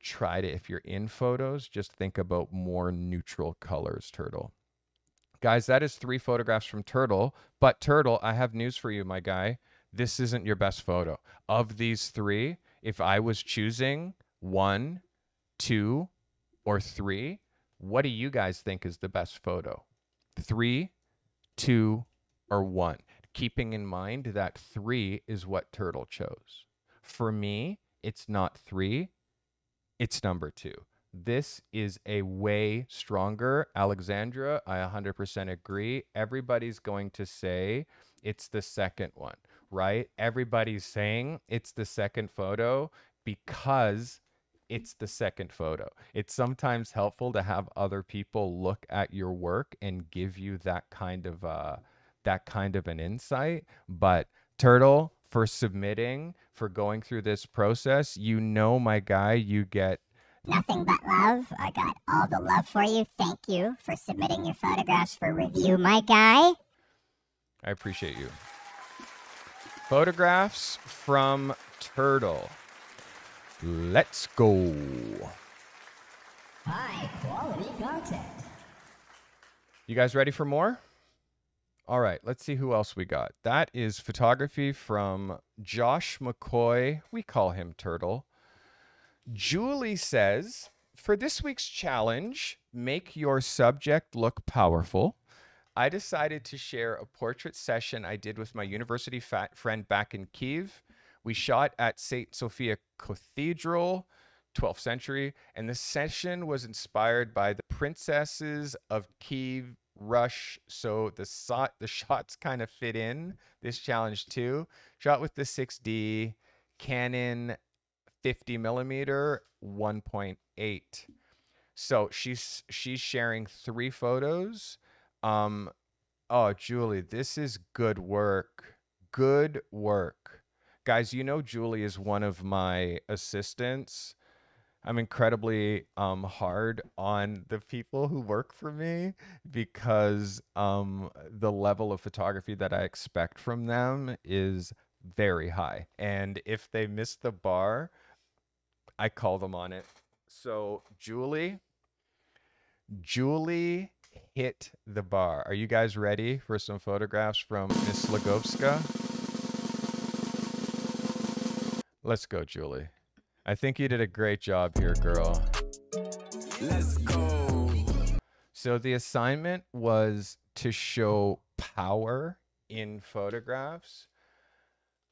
try to, if you're in photos, just think about more neutral colors, Turtle. Guys, that is 3 photographs from Turtle. But Turtle, I have news for you, my guy. This isn't your best photo. Of these 3, if I was choosing 1, 2, or 3, what do you guys think is the best photo? 3, 2, or 1? Keeping in mind that 3 is what Turtle chose. For me, it's not 3, it's number 2. This is a way stronger. Alexandra, I 100% agree. Everybody's going to say it's the second one, right? Everybody's saying it's the second photo because it's the second photo. It's sometimes helpful to have other people look at your work and give you that kind of an insight. But Turtle, for submitting, for going through this process, you know, my guy, you get nothing but love. I got all the love for you. Thank you for submitting your photographs for review, my guy. I appreciate you. Photographs from Turtle. Let's go. High quality content. You guys ready for more? All right, let's see who else we got. That is photography from Josh McCoy. We call him Turtle. Julie says, for this week's challenge, make your subject look powerful, I decided to share a portrait session I did with my university friend back in Kiev. We shot at St. Sophia Cathedral, 12th century, and the session was inspired by the princesses of Kiev, Rush. So the shots kind of fit in this challenge too. Shot with the 6D Canon 50mm 1.8. So she's sharing 3 photos. Oh, Julie, this is good work. Good work. Guys, you know Julie is one of my assistants. I'm incredibly hard on the people who work for me because the level of photography that I expect from them is very high. And if they miss the bar, I call them on it. So Julie hit the bar. Are you guys ready for some photographs from Miss Lagovska? Let's go, Julie. I think you did a great job here, girl. Let's go. So the assignment was to show power in photographs.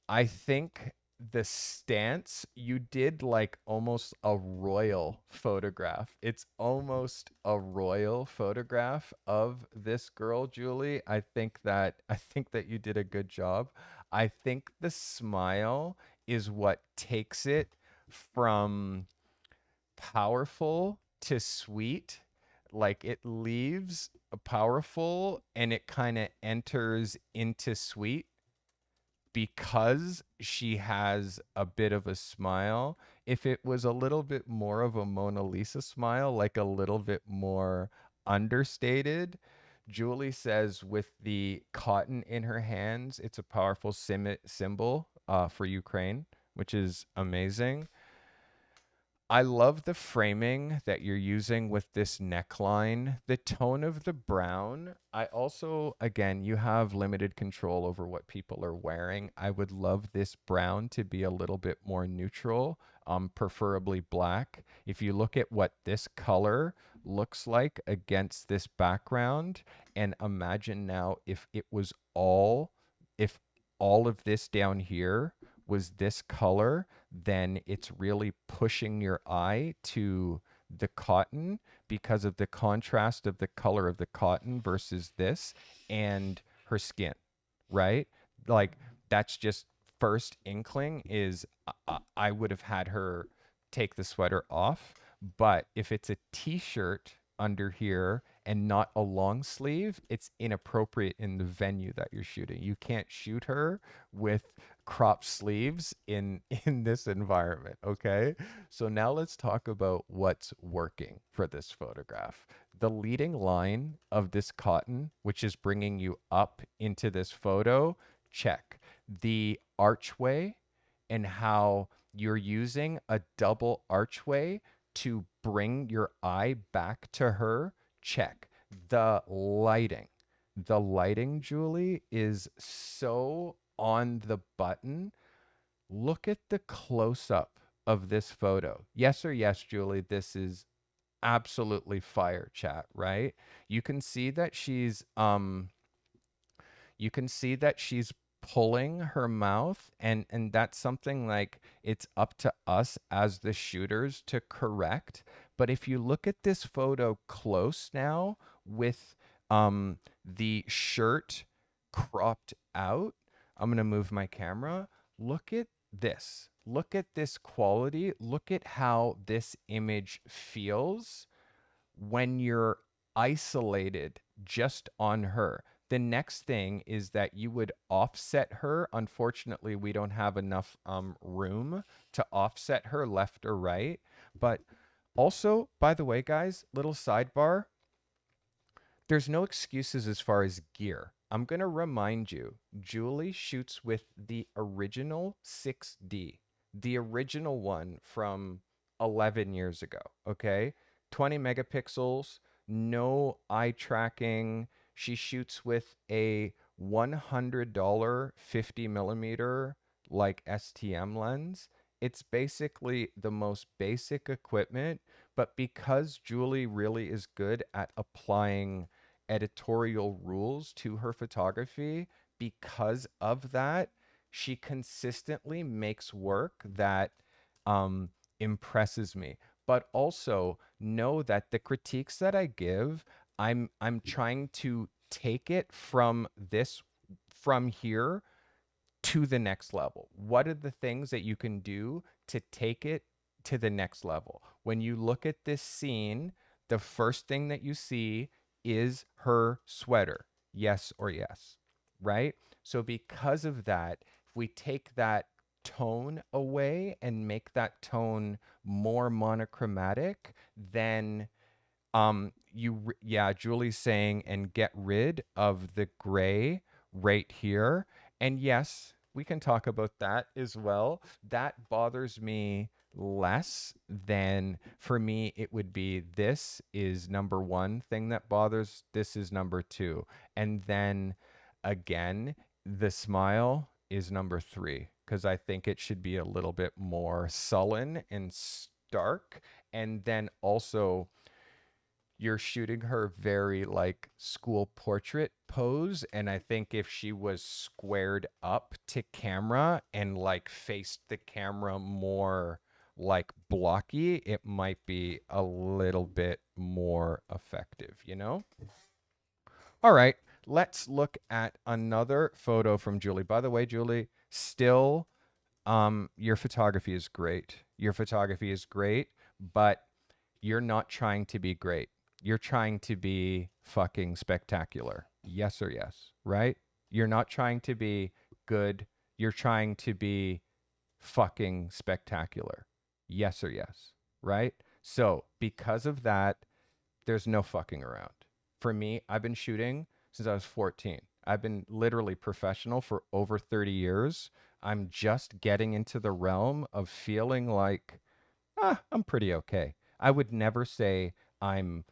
I think the stance, you did like almost a royal photograph. It's almost a royal photograph of this girl, Julie. I think that you did a good job. I think the smile is what takes it from powerful to sweet. Like it leaves a powerful and it kind of enters into sweet. Because she has a bit of a smile. If it was a little bit more of a Mona Lisa smile, like a little bit more understated, Julie says with the cotton in her hands, it's a powerful symbol for Ukraine, which is amazing. I love the framing that you're using with this neckline, the tone of the brown. I also, again, you have limited control over what people are wearing. I would love this brown to be a little bit more neutral, preferably black. If you look at what this color looks like against this background, and imagine now if it was all, if all of this down here was this color, then it's really pushing your eye to the cotton because of the contrast of the color of the cotton versus this and her skin, right? Like, that's just first inkling is I would have had her take the sweater off. But if it's a t-shirt under here and not a long sleeve, it's inappropriate in the venue that you're shooting. You can't shoot her with crop sleeves in this environment, okay? So now let's talk about what's working for this photograph. The leading line of this cotton, which is bringing you up into this photo, check. The archway and how you're using a double archway to bring your eye back to her, check. The lighting, Julie, is so on the button. Look at the close-up of this photo. Yes or yes, Julie, this is absolutely fire, chat, right? You can see that she's pulling her mouth, and that's something like it's up to us as the shooters to correct. But if you look at this photo close now with the shirt cropped out, I'm gonna move my camera. Look at this. Look at this quality. Look at how this image feels when you're isolated just on her. The next thing is that you would offset her. Unfortunately, we don't have enough room to offset her left or right. But also, by the way, guys, little sidebar, there's no excuses as far as gear. I'm going to remind you, Julie shoots with the original 6D, the original one from 11 years ago, okay? 20 megapixels, no eye tracking. She shoots with a $100 50mm like STM lens. It's basically the most basic equipment, but because Julie really is good at applying editorial rules to her photography, because of that, she consistently makes work that impresses me. But also know that the critiques that I give, I'm trying to take it from this, from here to the next level. What are the things that you can do to take it to the next level? When you look at this scene, the first thing that you see is her sweater. Yes or yes, right? So because of that, if we take that tone away and make that tone more monochromatic, then Julie's saying, and get rid of the gray right here. And yes, we can talk about that as well. That bothers me less than, for me, it would be, this is number one thing that bothers, this is number two. And then again, the smile is number three, because I think it should be a little bit more sullen and stark. And then also, you're shooting her very like school portrait pose. And I think if she was squared up to camera and like faced the camera more like blocky, it might be a little bit more effective, you know? All right, let's look at another photo from Julie. By the way, Julie, still, your photography is great. Your photography is great, but you're not trying to be great. You're trying to be fucking spectacular. Yes or yes, right? You're not trying to be good. You're trying to be fucking spectacular. Yes or yes, right? So because of that, there's no fucking around. For me, I've been shooting since I was 14. I've been literally professional for over 30 years. I'm just getting into the realm of feeling like, ah, I'm pretty okay. I would never say I'm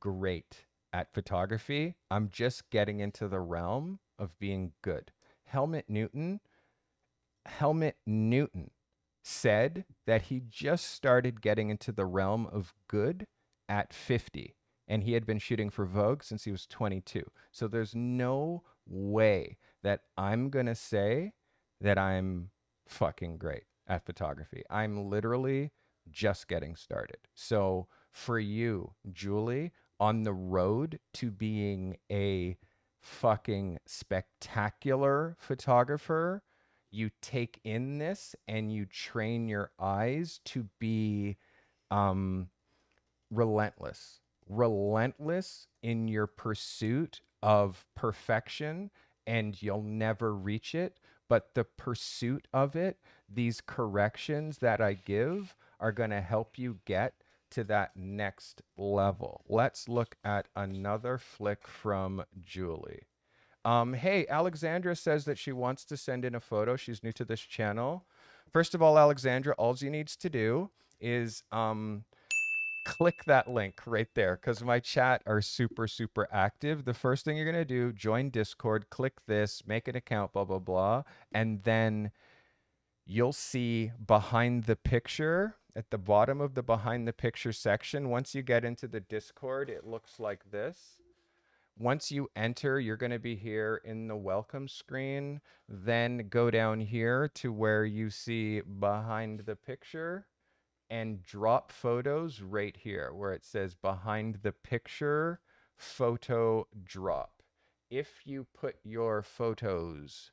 great at photography. I'm just getting into the realm of being good. Helmut Newton said that he just started getting into the realm of good at 50, and he had been shooting for Vogue since he was 22. So there's no way that I'm going to say that I'm fucking great at photography. I'm literally just getting started. So for you, Julie, on the road to being a fucking spectacular photographer, you take in this and you train your eyes to be relentless in your pursuit of perfection, and you'll never reach it. But the pursuit of it, these corrections that I give, are going to help you get to that next level. Let's look at another flick from Julie. Hey, Alexandra says that she wants to send in a photo. She's new to this channel. First of all, Alexandra, all she needs to do is click that link right there, because my chat are super, super active. The first thing you're going to do, join Discord, click this, make an account, blah, blah, blah. And then you'll see Behind the Picture. At the bottom of the Behind the Picture section, once you get into the Discord, it looks like this. Once you enter, you're going to be here in the welcome screen. Then go down here to where you see Behind the Picture and drop photos right here where it says Behind the Picture photo drop. If you put your photos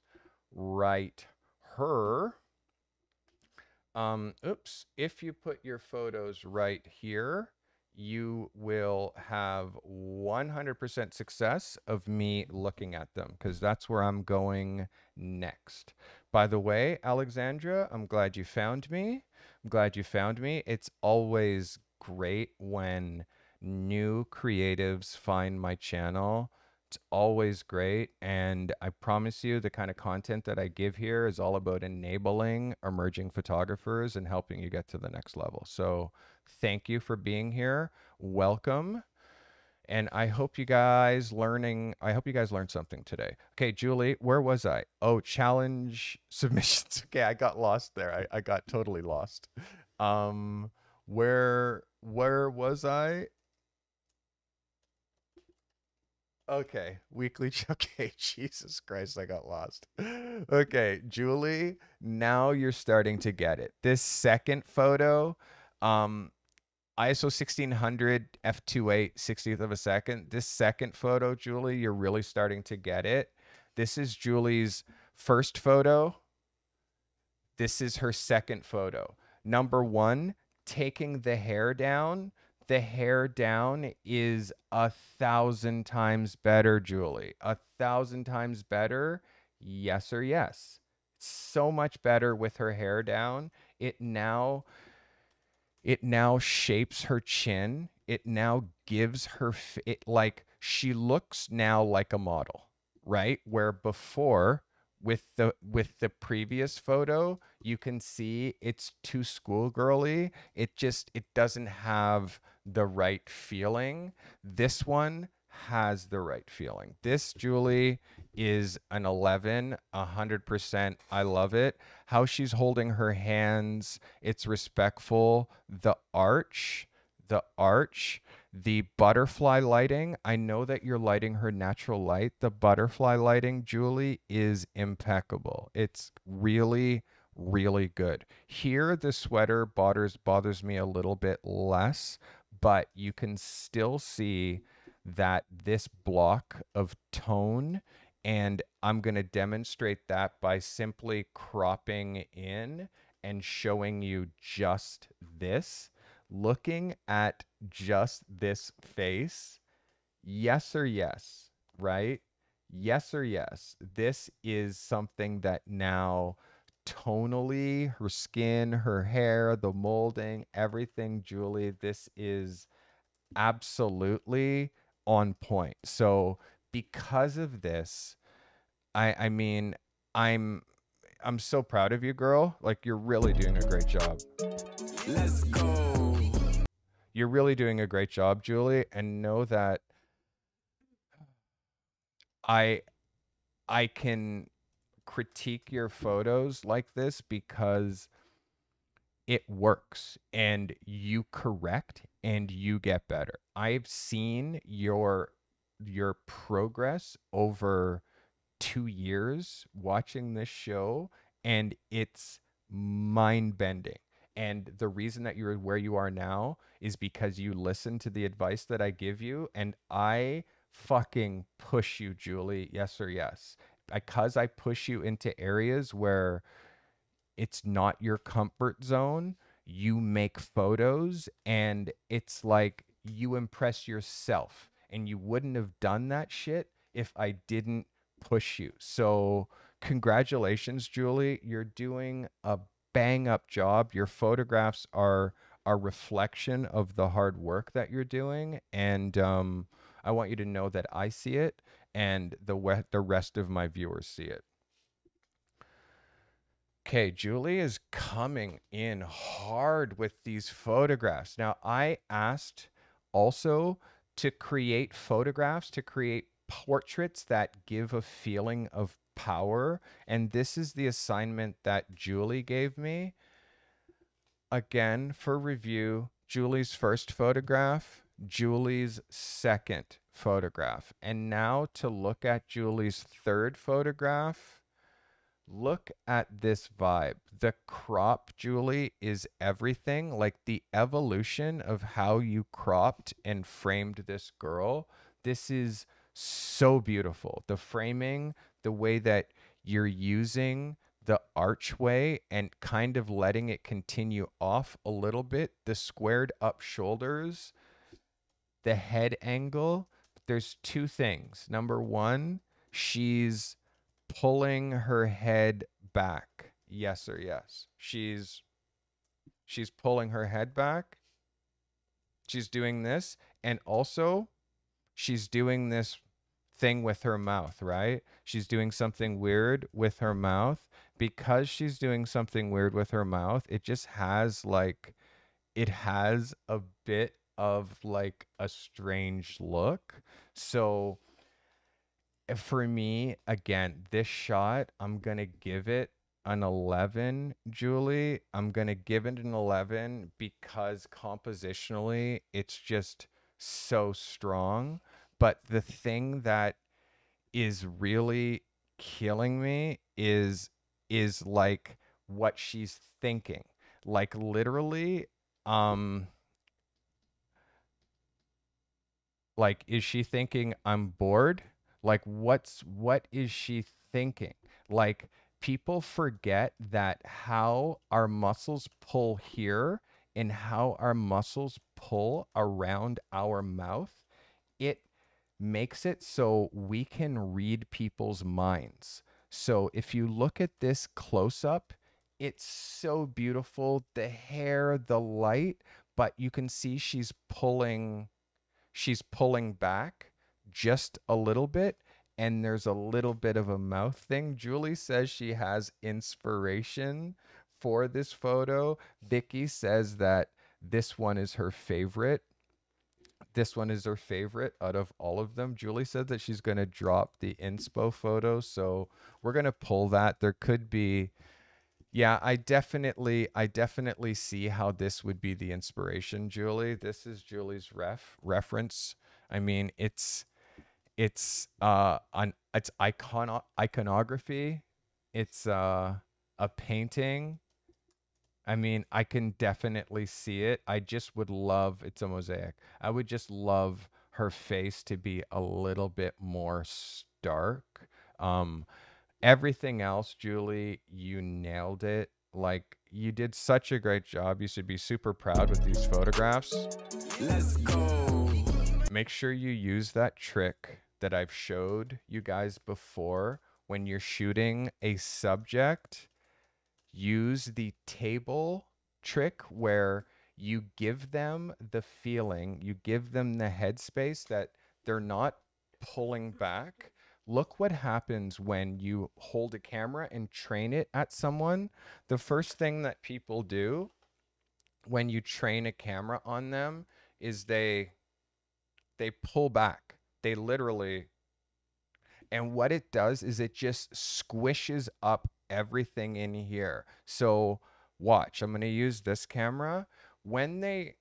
right here, if you put your photos right here, you will have 100% success of me looking at them, because that's where I'm going next. By the way, Alexandra, I'm glad you found me. I'm glad you found me. It's always great when new creatives find my channel. It's always great, and I promise you the kind of content that I give here is all about enabling emerging photographers and helping you get to the next level. So thank you for being here. Welcome. And I hope you guys learned something today. Okay, Julie, where was I? Oh, challenge submissions. Okay, I got lost there. I got totally lost. Where was I? Okay, okay, Jesus Christ, I got lost. Okay, Julie, now you're starting to get it. This second photo, ISO 1600 f/2.8 60th of a second. This second photo, Julie, you're really starting to get it. This is Julie's first photo. This is her second photo. Number one, taking the hair down. The hair down is 1,000 times better, Julie. 1,000 times better. Yes or yes. So much better with her hair down. It now shapes her chin. It now gives her, she looks now like a model, right? Where before, with the previous photo, you can see it's too schoolgirly. It doesn't have the right feeling. This one has the right feeling. This, Julie, is an 11, 100%. I love it. How she's holding her hands, it's respectful. The arch, the butterfly lighting. I know that you're lighting her natural light. The butterfly lighting, Julie, is impeccable. It's really, really good. Here, the sweater bothers me a little bit less, but you can still see that this block of tone, and I'm going to demonstrate that by simply cropping in and showing you just this. Looking at just this face, yes or yes, right? Yes or yes. This is something that now tonally, her skin, her hair, the molding, everything, Julie, this is absolutely on point. So because of this, I mean, I'm so proud of you, girl. Like, you're really doing a great job. Let's go. You're really doing a great job, Julie, and know that I can critique your photos like this because it works, and you correct and you get better. I've seen your progress over 2 years watching this show, and it's mind-bending. And the reason that you're where you are now is because you listen to the advice that I give you, and I fucking push you, Julie, yes or yes, because I push you into areas where it's not your comfort zone. You make photos, and it's like you impress yourself, and you wouldn't have done that shit if I didn't push you. So congratulations, Julie, you're doing a bang up job. Your photographs are a reflection of the hard work that you're doing, and I want you to know that I see it, and the rest of my viewers see it. Okay, Julie is coming in hard with these photographs. Now, I asked also to create photographs, to create portraits that give a feeling of power. And this is the assignment that Julie gave me. Again, for review, Julie's first photograph, Julie's second photograph. And now to look at Julie's third photograph. Look at this vibe. The crop, Julie, is everything. Like, the evolution of how you cropped and framed this girl. This is so beautiful. The framing, the way that you're using the archway and kind of letting it continue off a little bit, the squared up shoulders, the head angle. There's two things. Number one, she's pulling her head back, yes or yes. She's pulling her head back, she's doing this, and also she's doing this thing with her mouth, right? She's doing something weird with her mouth. Because she's doing something weird with her mouth, it just has like, it has a bit of like a strange look. So for me, again, this shot, I'm going to give it an 11, Julie. I'm going to give it an 11 because compositionally, it's just so strong. But the thing that is really killing me is like what she's thinking. Like, literally, like, is she thinking I'm bored? Like, what is she thinking? Like, people forget that how our muscles pull here and how our muscles pull around our mouth, it makes it so we can read people's minds. So if you look at this close up, it's so beautiful, the hair, the light, but you can see she's pulling back just a little bit, and there's a little bit of a mouth thing. Julie says she has inspiration for this photo. Vicky says that this one is her favorite. This one is her favorite out of all of them. Julie said that she's going to drop the inspo photo, so we're going to pull that. There could be, yeah, I definitely see how this would be the inspiration, Julie. This is Julie's reference. I mean, it's iconography. It's a painting. I mean, I can definitely see it. I just would love, it's a mosaic. I would just love her face to be a little bit more stark. Everything else, Julie, you nailed it. Like, you did such a great job. You should be super proud with these photographs. Let's go. Make sure you use that trick that I've showed you guys before. When you're shooting a subject, use the table trick where you give them the feeling, you give them the headspace that they're not pulling back, Look what happens when you hold a camera and train it at someone. The first thing that people do when you train a camera on them is they pull back. They literally, and what it does is it just squishes up everything in here. So watch, I'm going to use this camera. When they,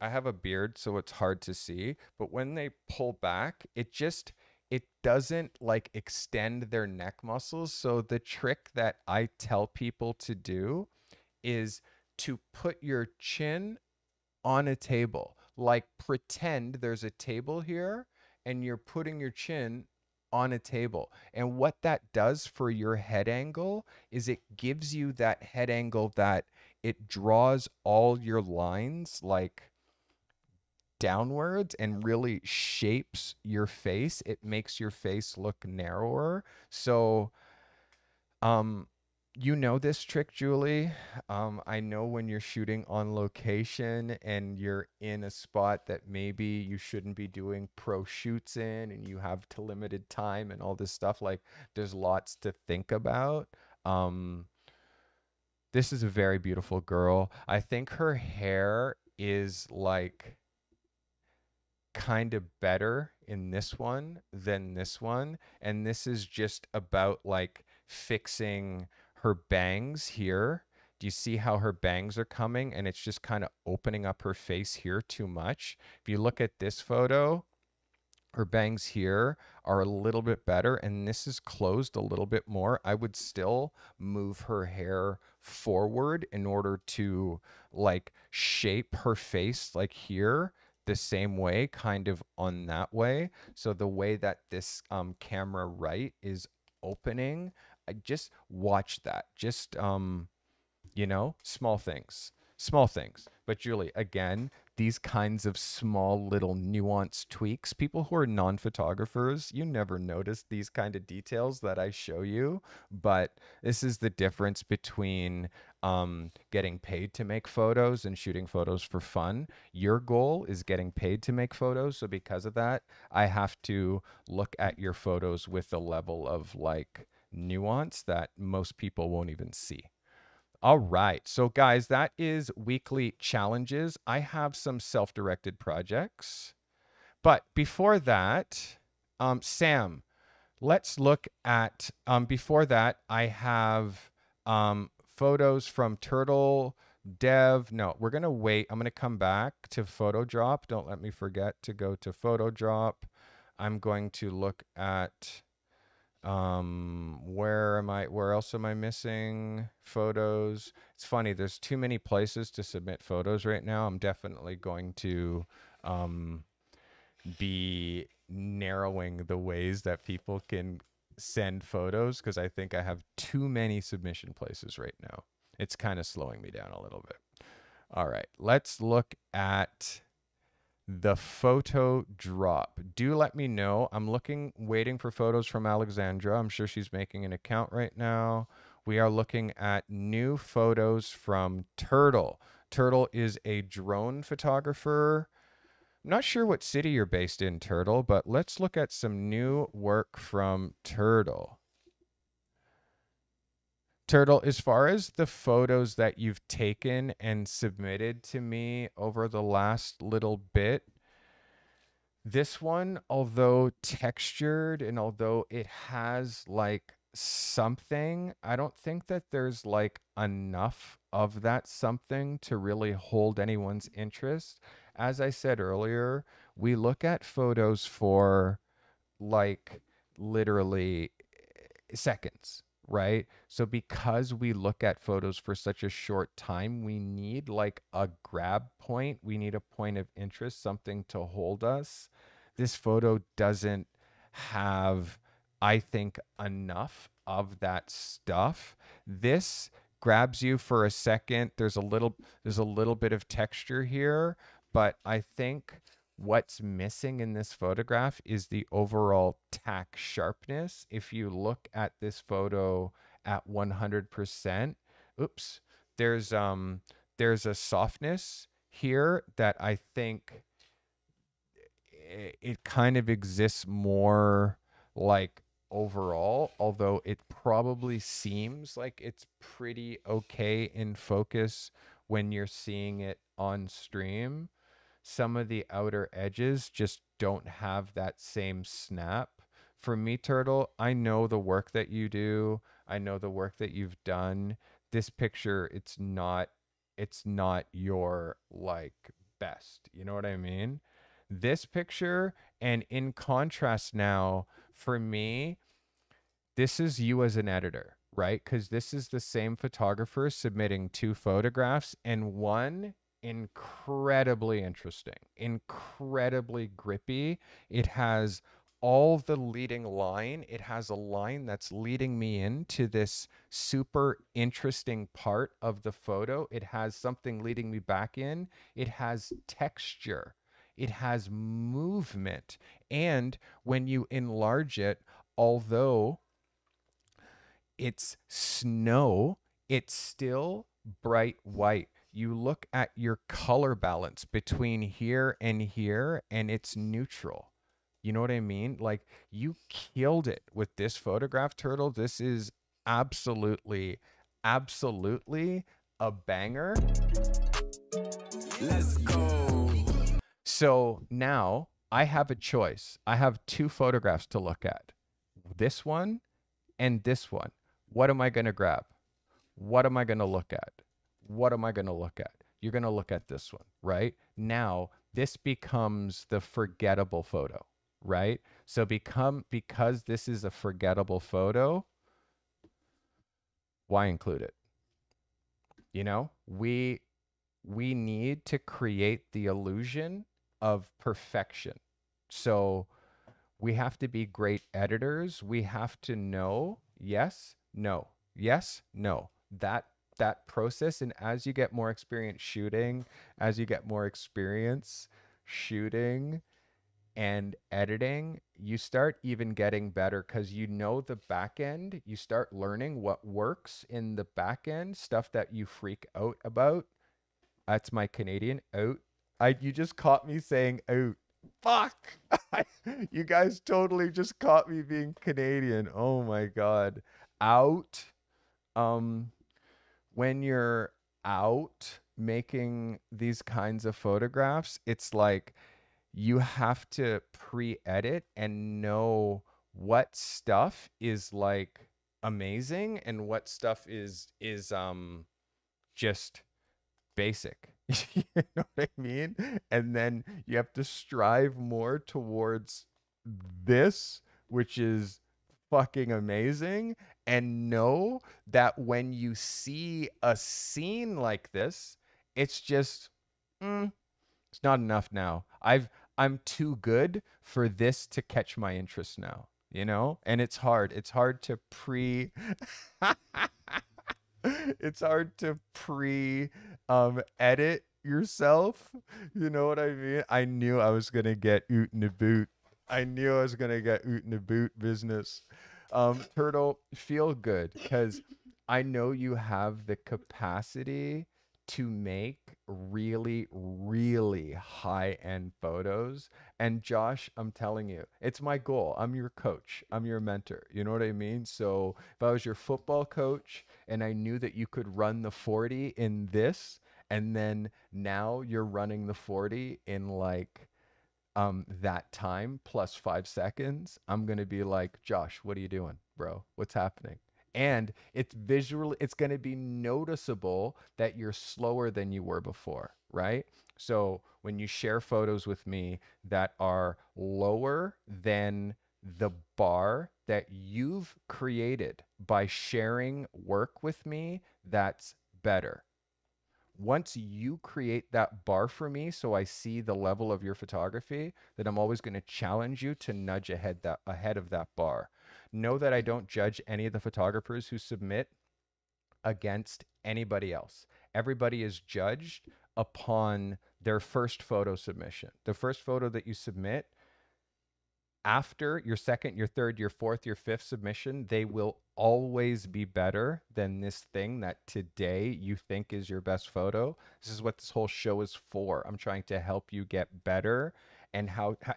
I have a beard, so it's hard to see, but when they pull back, it just, it doesn't like extend their neck muscles. So the trick that I tell people to do is to put your chin on a table. Like pretend there's a table here and you're putting your chin on a table. And what that does for your head angle is it gives you that head angle that it draws all your lines like downwards and really shapes your face. It makes your face look narrower. So you know this trick, Julie. I know when you're shooting on location and you're in a spot that maybe you shouldn't be doing pro shoots in and you have limited time and all this stuff, like there's lots to think about. This is a very beautiful girl. I think her hair is like kind of better in this one than this one. And this is just about like fixing her bangs here. Do you see how her bangs are coming? And it's just kind of opening up her face here too much. If you look at this photo, her bangs here are a little bit better and this is closed a little bit more. I would still move her hair forward in order to like shape her face like here the same way, kind of on that way. So the way that this camera right is opening, I just watch that. Just, you know, small things. But Julie, again, these kinds of small little nuanced tweaks, people who are non-photographers, you never notice these kind of details that I show you, but this is the difference between getting paid to make photos and shooting photos for fun. Your goal is getting paid to make photos. So because of that, I have to look at your photos with a level of like nuance that most people won't even see. All right, so guys, that is weekly challenges. I have some self-directed projects. But before that, Sam, let's look at, before that, I have photos from Turtle, Dev. No, we're going to wait. I'm going to come back to Photo Drop. Don't let me forget to go to Photo Drop. I'm going to look at... where else am I missing photos? It's funny, there's too many places to submit photos right now. I'm definitely going to be narrowing the ways that people can send photos because I think I have too many submission places right now. It's kind of slowing me down a little bit. All right, let's look at the photo drop. Do let me know. I'm looking, waiting for photos from Alexandra. I'm sure she's making an account right now. We are looking at new photos from Turtle. Turtle is a drone photographer. I'm not sure what city you're based in, Turtle, but let's look at some new work from Turtle. Turtle, as far as the photos that you've taken and submitted to me over the last little bit, this one, although textured and although it has like something, I don't think that there's like enough of that something to really hold anyone's interest. As I said earlier, we look at photos for like literally seconds. Right? So because we look at photos for such a short time, we need like a grab point. We need a point of interest, something to hold us. This photo doesn't have, I think, enough of that stuff. This grabs you for a second. There's a little bit of texture here, but I think what's missing in this photograph is the overall tack sharpness. If you look at this photo at 100%, oops, there's a softness here that I think it kind of exists more like it probably seems like it's pretty okay in focus when you're seeing it on stream. Some of the outer edges just don't have that same snap. For me, Turtle, I know the work that you do. I know the work that you've done. This picture, it's not your like best. You know what I mean? This picture, and in contrast now, for me, this is you as an editor, right? Because this is the same photographer submitting two photographs, and one incredibly interesting, incredibly grippy. It has all the leading line. It has a line that's leading me into this super interesting part of the photo. It has something leading me back in. It has texture. It has movement. And when you enlarge it, although it's snow, it's still bright white. You look at your color balance between here, and it's neutral. You know what I mean? Like, you killed it with this photograph, Turtle. This is absolutely, absolutely a banger. Let's go. So now I have a choice. I have two photographs to look at. This one and this one. What am I going to grab? What am I going to look at? What am I going to look at? You're going to look at this one, right? Now, this becomes the forgettable photo, right? So because this is a forgettable photo, why include it? You know, we need to create the illusion of perfection. So we have to be great editors. We have to know, yes, no, yes, no. That process, and as you get more experience shooting, as you get more experience shooting and editing, you start even getting better because you know the back end. You start learning what works in the back end, stuff that you freak out about. That's my Canadian out. You just caught me saying out. Fuck. You guys totally just caught me being Canadian. Oh my god. Out. When you're out making these kinds of photographs, it's like you have to pre-edit and know what stuff is like amazing and what stuff is just basic. You know what I mean? And then you have to strive more towards this, which is fucking amazing, and know that when you see a scene like this, it's just it's not enough now. I'm too good for this to catch my interest now, you know? And it's hard to edit yourself, you know what I mean? I knew I was gonna get oot in the boot. I knew I was going to get oot in the boot business. Turtle, feel good, because I know you have the capacity to make really, really high-end photos. And Josh, I'm telling you, it's my goal. I'm your coach. I'm your mentor. You know what I mean? So if I was your football coach and I knew that you could run the 40 in this, and then now you're running the 40 in like that time plus 5 seconds, I'm going to be like, Josh, what are you doing, bro? What's happening? And it's visually, it's going to be noticeable that you're slower than you were before, right? So when you share photos with me that are lower than the bar that you've created by sharing work with me, that's better. Once you create that bar for me, so I see the level of your photography, then I'm always going to challenge you to nudge ahead of that bar. Know that I don't judge any of the photographers who submit against anybody else. Everybody is judged upon their first photo submission. The first photo that you submit, after your second, your third, your fourth, your fifth submission, they will always be better than this thing that today you think is your best photo. This is what this whole show is for. I'm trying to help you get better and help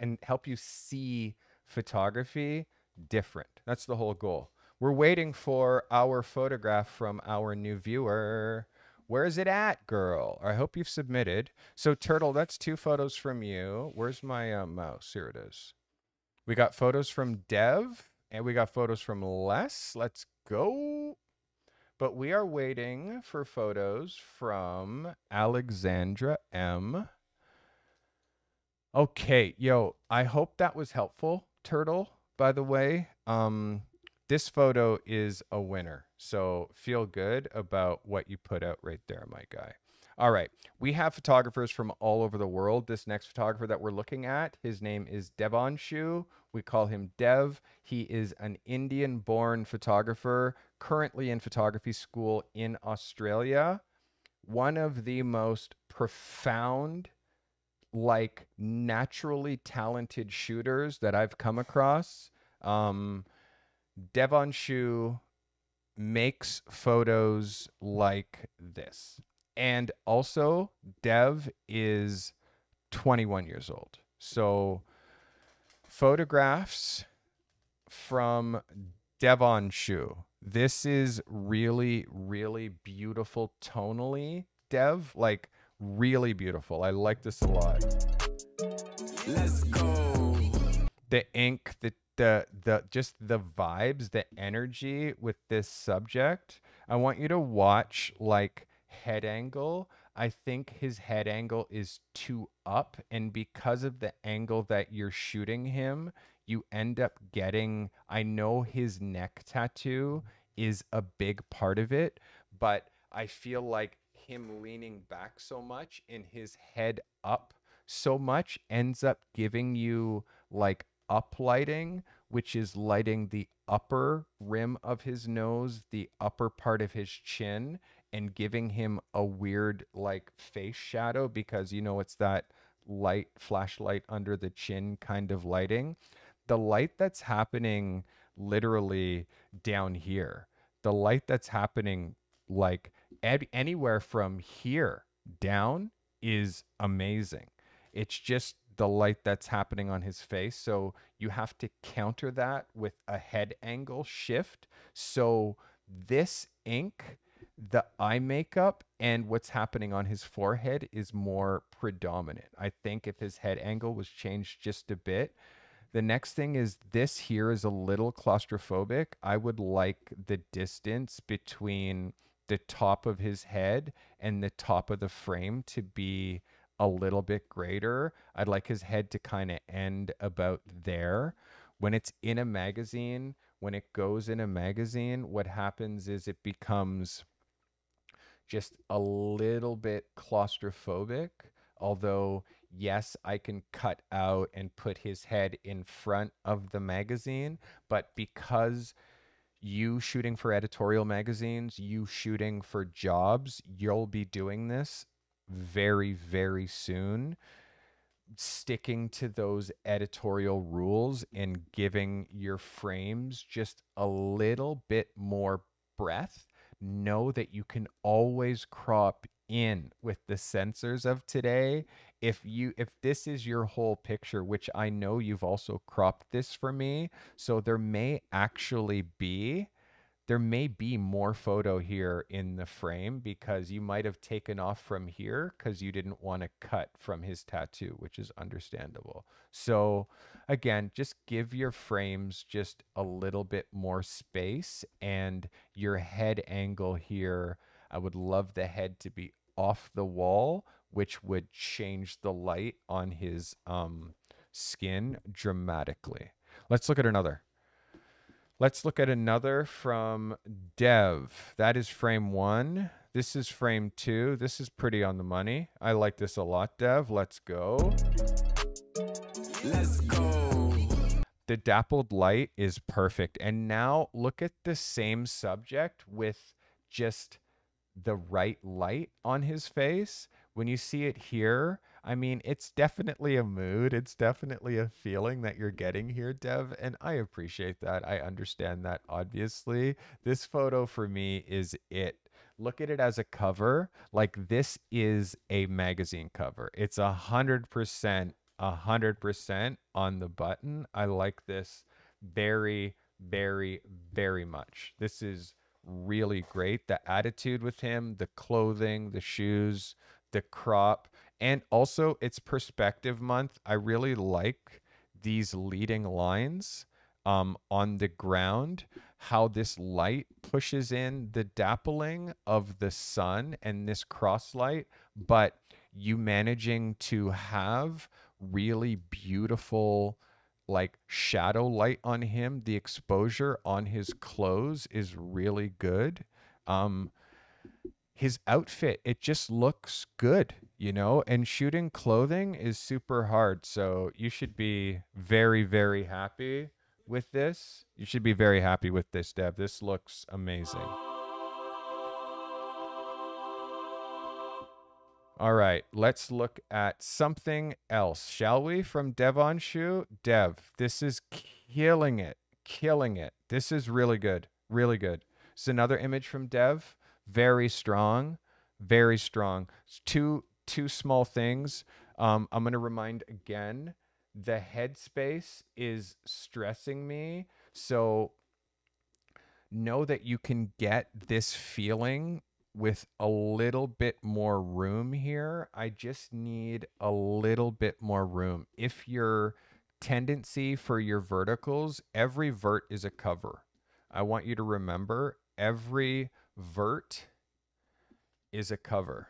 you see photography different. That's the whole goal. We're waiting for our photograph from our new viewer. Where is it at, girl? I hope you've submitted. So, Turtle, that's 2 photos from you. Where's my mouse? Here it is. We got photos from Dev, and we got photos from Les. Let's go. But we are waiting for photos from Alexandra M. Okay, yo, I hope that was helpful, Turtle, by the way. This photo is a winner, so feel good about what you put out right there, my guy. All right, we have photographers from all over the world. This next photographer that we're looking at, his name is Devon Shu. We call him Dev. He is an Indian-born photographer, currently in photography school in Australia. One of the most profound, like, naturally talented shooters that I've come across. Devon Shu makes photos like this. And also, Dev is 21 years old. So photographs from Devon Shu. This is really, really beautiful tonally, Dev. Like, really beautiful. I like this a lot. Let's go. The ink, the just the vibes, the energy with this subject. I want you to watch, like, head angle. I think his head angle is too up, and because of the angle that you're shooting him, you end up getting, I know his neck tattoo is a big part of it, but I feel like him leaning back so much and his head up so much ends up giving you like up lighting, which is lighting the upper rim of his nose, the upper part of his chin, and giving him a weird like face shadow, because you know it's that light flashlight under the chin kind of lighting. The light that's happening literally down here, the light that's happening like anywhere from here down is amazing. It's just the light that's happening on his face. So you have to counter that with a head angle shift. So this ink, the eye makeup, and what's happening on his forehead is more predominant. I think if his head angle was changed just a bit. The next thing is this here is a little claustrophobic. I would like the distance between the top of his head and the top of the frame to be a little bit greater. I'd like his head to kind of end about there. When it's in a magazine, when it goes in a magazine, what happens is it becomes just a little bit claustrophobic, although yes, I can cut out and put his head in front of the magazine, but because you shooting for editorial magazines, you shooting for jobs, you'll be doing this very, very soon. Sticking to those editorial rules and giving your frames just a little bit more breath. Know that you can always crop in with the sensors of today. If this is your whole picture, which I know you've also cropped this for me, so there may be more photo here in the frame, because you might have taken off from here because you didn't want to cut from his tattoo, which is understandable. So again, just give your frames just a little bit more space, and your head angle here, I would love the head to be off the wall, which would change the light on his skin dramatically. Let's look at another. Let's look at another from Dev. That is frame 1. This is frame 2. This is pretty on the money. I like this a lot, Dev. Let's go. Let's go. The dappled light is perfect. And now look at the same subject with just the right light on his face. When you see it here, I mean, it's definitely a mood. It's definitely a feeling that you're getting here, Dev, and I appreciate that. I understand that, obviously. This photo for me is it. Look at it as a cover. Like, this is a magazine cover. It's 100% on the button. I like this very, very, very much. This is really great. The attitude with him, the clothing, the shoes, the crop, and also it's Perspective Month. I really like these leading lines on the ground, how this light pushes in the dappling of the sun and this cross light, but you managing to have really beautiful like shadow light on him. The exposure on his clothes is really good. His outfit, it just looks good, you know, and shooting clothing is super hard. So you should be very, very happy with this. You should be very happy with this, Deb. This looks amazing. All right, let's look at something else, shall we? From Dev Anshu. Dev, this is killing it, killing it. This is really good, really good. It's another image from Dev. Very strong, very strong. Two small things. I'm going to remind again, the headspace is stressing me. So know that you can get this feeling with a little bit more room here. I just need a little bit more room. If your tendency for your verticals, every vert is a cover. I want you to remember every vert is a cover.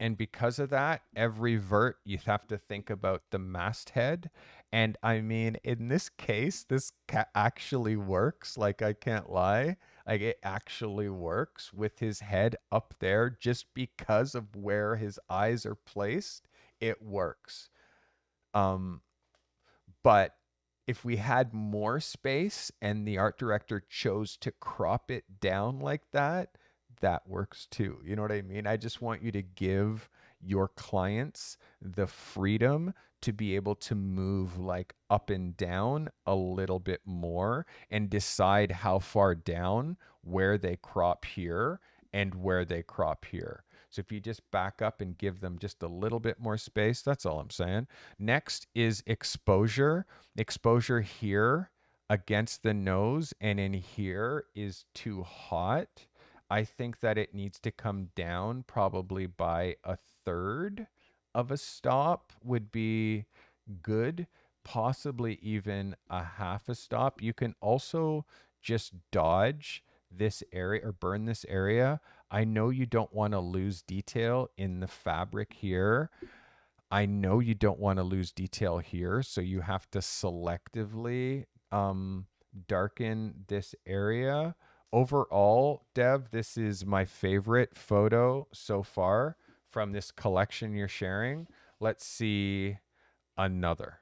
And because of that, every vert, you have to think about the masthead. And I mean, in this case, this actually works. Like, I can't lie. Like, it actually works with his head up there just because of where his eyes are placed. It works. But if we had more space and the art director chose to crop it down like that, that works too. You know what I mean? I just want you to give your clients the freedom to be able to move like up and down a little bit more and decide how far down, where they crop here and where they crop here. So if you just back up and give them just a little bit more space, that's all I'm saying. Next is exposure. Exposure here against the nose and in here is too hot. I think that it needs to come down probably by a third of a stop would be good, possibly even a half a stop. You can also just dodge this area or burn this area. I know you don't want to lose detail in the fabric here. I know you don't want to lose detail here, so you have to selectively darken this area. Overall, Dev, this is my favorite photo so far from this collection you're sharing. Let's see another.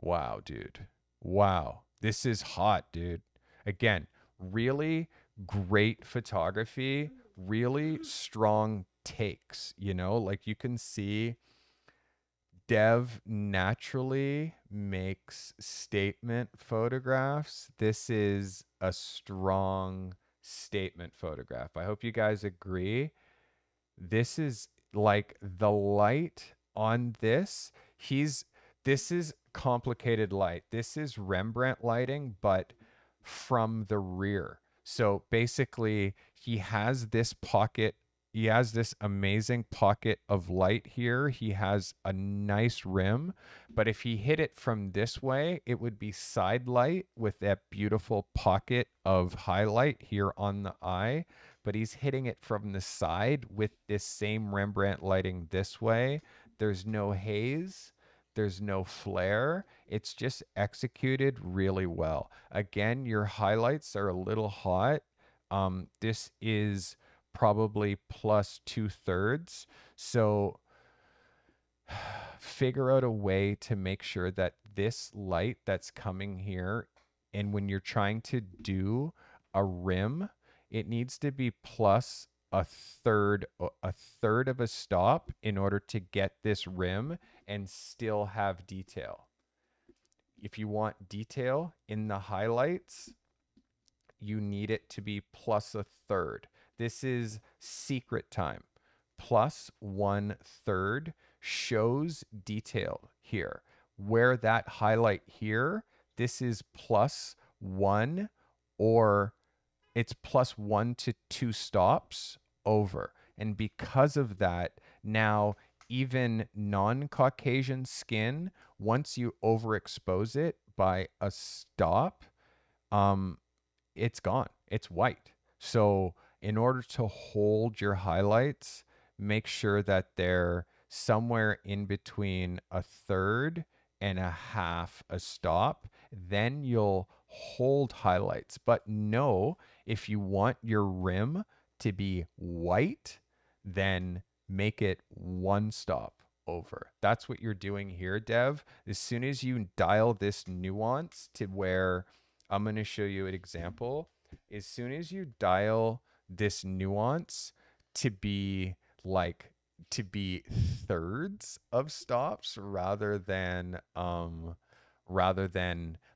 Wow, dude. Wow. This is hot, dude. Again, really great photography, really strong takes, you know, like you can see Dev naturally makes statement photographs. This is a strong statement photograph. I hope you guys agree. This is like the light on this. This is complicated light. This is Rembrandt lighting, but from the rear. So basically he has this pocket. He has this amazing pocket of light here. He has a nice rim, but if he hit it from this way, it would be side light with that beautiful pocket of highlight here on the eye, but he's hitting it from the side with this same Rembrandt lighting this way. There's no haze. There's no flare. It's just executed really well. Again, your highlights are a little hot. This is probably plus 2/3. So figure out a way to make sure that this light that's coming here, and when you're trying to do a rim, it needs to be plus a third of a stop in order to get this rim and still have detail. If you want detail in the highlights, you need it to be plus 1/3. This is secret time. Plus 1/3 shows detail here. wear that highlight here, this is +1 or it's +1 to 2 stops over. And because of that, now even non-Caucasian skin, once you overexpose it by a stop, it's gone. It's white. So in order to hold your highlights, make sure that they're somewhere in between 1/3 and 1/2 a stop. Then you'll hold highlights. But no, if you want your rim to be white, then make it 1 stop over. That's what you're doing here, Dev. As soon as you dial this nuance to where, I'm going to show you an example. As soon as you dial this nuance to be like, to be 1/3 of stops rather than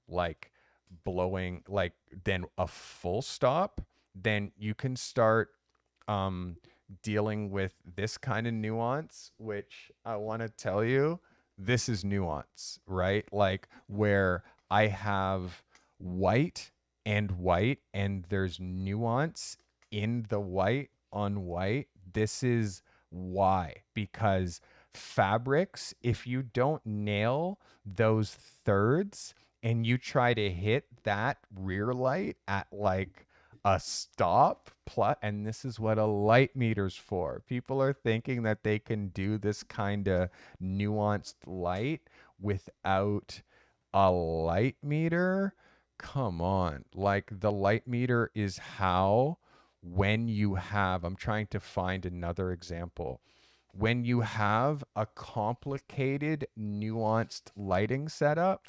like blowing, like then a full stop, then you can start, dealing with this kind of nuance, which I want to tell you, this is nuance, right? Like where I have white and there's nuance in the white on white. This is why, because fabrics, if you don't nail those 1/3 and you try to hit that rear light at like a stop plus, and this is what a light meter's for. People are thinking that they can do this kind of nuanced light without a light meter. Come on. Like the light meter is how, when you have, I'm trying to find another example. When you have a complicated, nuanced lighting setup,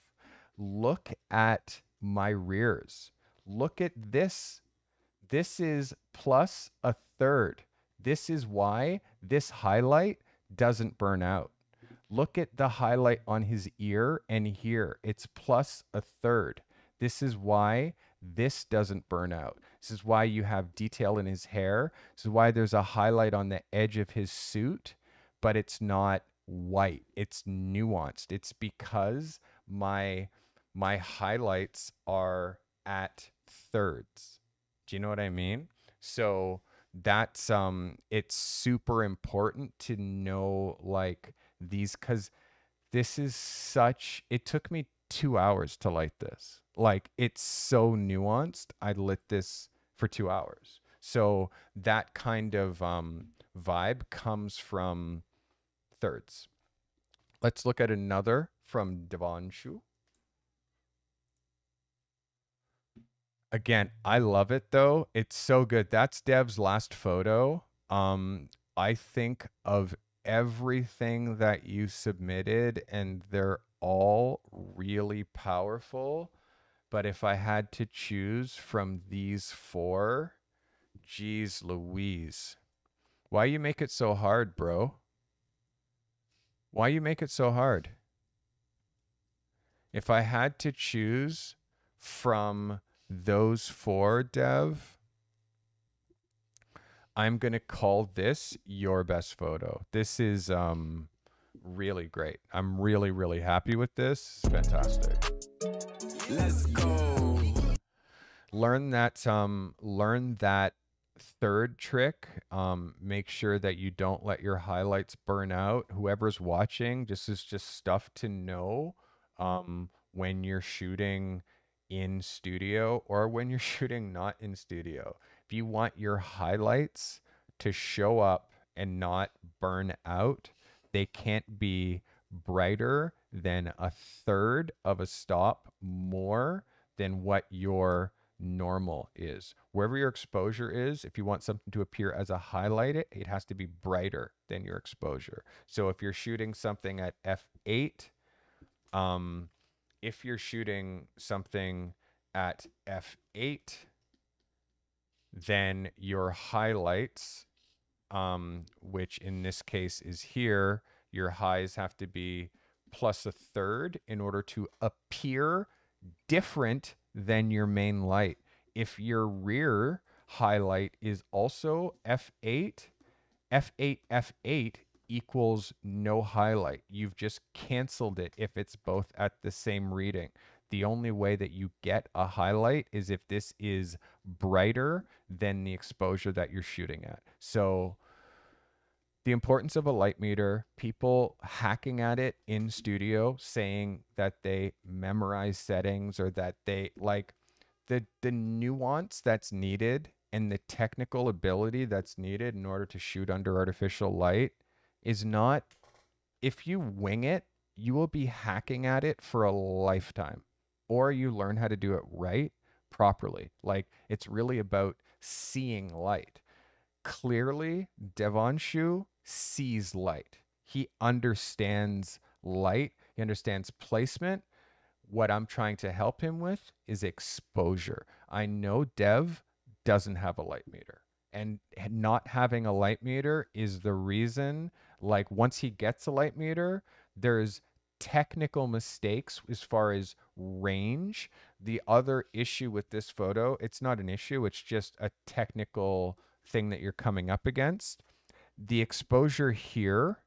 look at my rears. Look at this. This is +1/3. This is why this highlight doesn't burn out. Look at the highlight on his ear and here. It's +1/3. This is why this doesn't burn out. This is why you have detail in his hair. This is why there's a highlight on the edge of his suit, but it's not white. It's nuanced. It's because my highlights are at 1/3. Do you know what I mean? So that's, it's super important to know like these, cause this is such, it took me 2 hours to light this. Like it's so nuanced. I lit this for 2 hours. So that kind of, vibe comes from 1/3. Let's look at another from Devanshu. Again, I love it though. It's so good. That's Dev's last photo. I think of everything that you submitted and they're all really powerful. But if I had to choose from these 4, geez Louise, why you make it so hard, bro? Why you make it so hard? If I had to choose from those 4, Dev, I'm going to call this your best photo. This is really great. I'm really, really happy with this. It's fantastic. Let's go. Learn that 3rd trick. Make sure that you don't let your highlights burn out. Whoever's watching, this is just stuff to know when you're shooting in studio or when you're shooting not in studio. If you want your highlights to show up and not burn out, they can't be brighter than 1/3 of a stop more than what your normal is. Wherever your exposure is, if you want something to appear as a highlight, it has to be brighter than your exposure. So if you're shooting something at f8, if you're shooting something at f8, then your highlights, which in this case is here, your highs have to be +1/3 in order to appear different than your main light. If your rear highlight is also f8, f8, f8 equals no highlight. You've just canceled it if it's both at the same reading. The only way that you get a highlight is if this is brighter than the exposure that you're shooting at. So the importance of a light meter, people hacking at it in studio, saying that they memorize settings or that they like the nuance that's needed and the technical ability that's needed in order to shoot under artificial light is not, if you wing it, you will be hacking at it for a lifetime, or you learn how to do it right properly. Like, it's really about seeing light. Clearly, Devanshu sees light. He understands light. He understands placement. What I'm trying to help him with is exposure. I know Dev doesn't have a light meter, and not having a light meter is the reason, like, once he gets a light meter, there's technical mistakes as far as range. The other issue with this photo, it's not an issue, it's just a technical thing that you're coming up against. The exposure here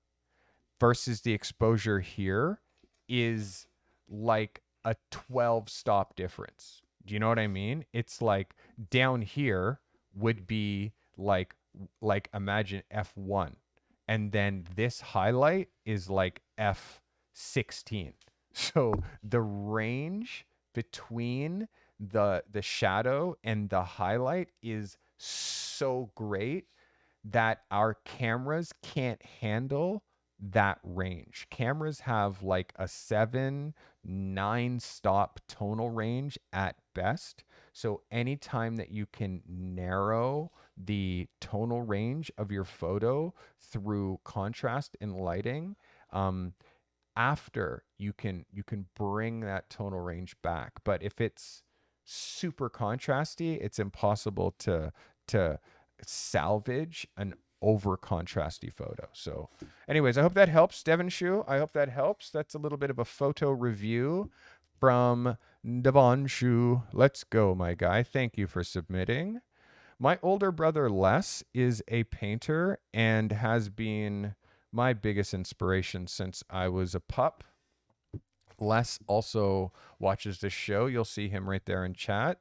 versus the exposure here is like a 12 stop difference. Do you know what I mean? It's like down here would be like imagine F1, and then this highlight is like F16. So the range between the shadow and the highlight is so great that our cameras can't handle that range. Cameras have like a 7-9 stop tonal range at best. So anytime that you can narrow the tonal range of your photo through contrast and lighting, after you can bring that tonal range back. But if it's super contrasty, it's impossible to salvage an over contrasty photo. So anyways, I hope that helps, Devanshu. I hope that helps. That's a little bit of a photo review from Devanshu. Let's go, my guy. Thank you for submitting. My older brother Les is a painter and has been my biggest inspiration since I was a pup. Les also watches this show. You'll see him right there in chat.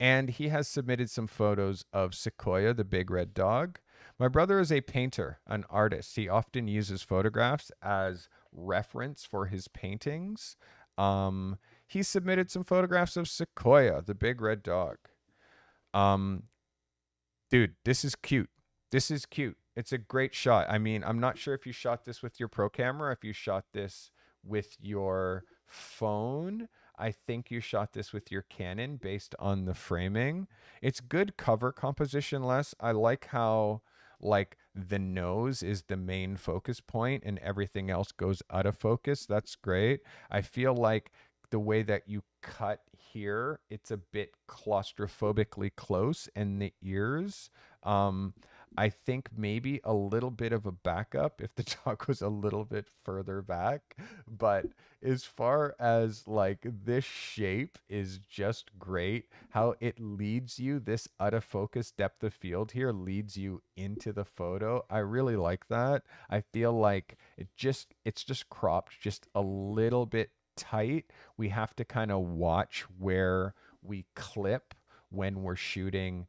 And he has submitted some photos of Sequoia, the big red dog. My brother is a painter, an artist. He often uses photographs as reference for his paintings. He submitted some photographs of Sequoia, the big red dog. Dude, this is cute. This is cute. It's a great shot. I mean, I'm not sure if you shot this with your pro camera, if you shot this with your phone. I think you shot this with your Canon based on the framing. It's good cover composition, Les. I like how like the nose is the main focus point and everything else goes out of focus. That's great. I feel like the way that you cut here, it's a bit claustrophobically close, and the ears. I think maybe a little bit of a backup if the dog was a little bit further back. But as far as like this shape is just great, how it leads you, this out of focus depth of field here leads you into the photo. I really like that. I feel like it's just cropped just a little bit tight. We have to kind of watch where we clip when we're shooting.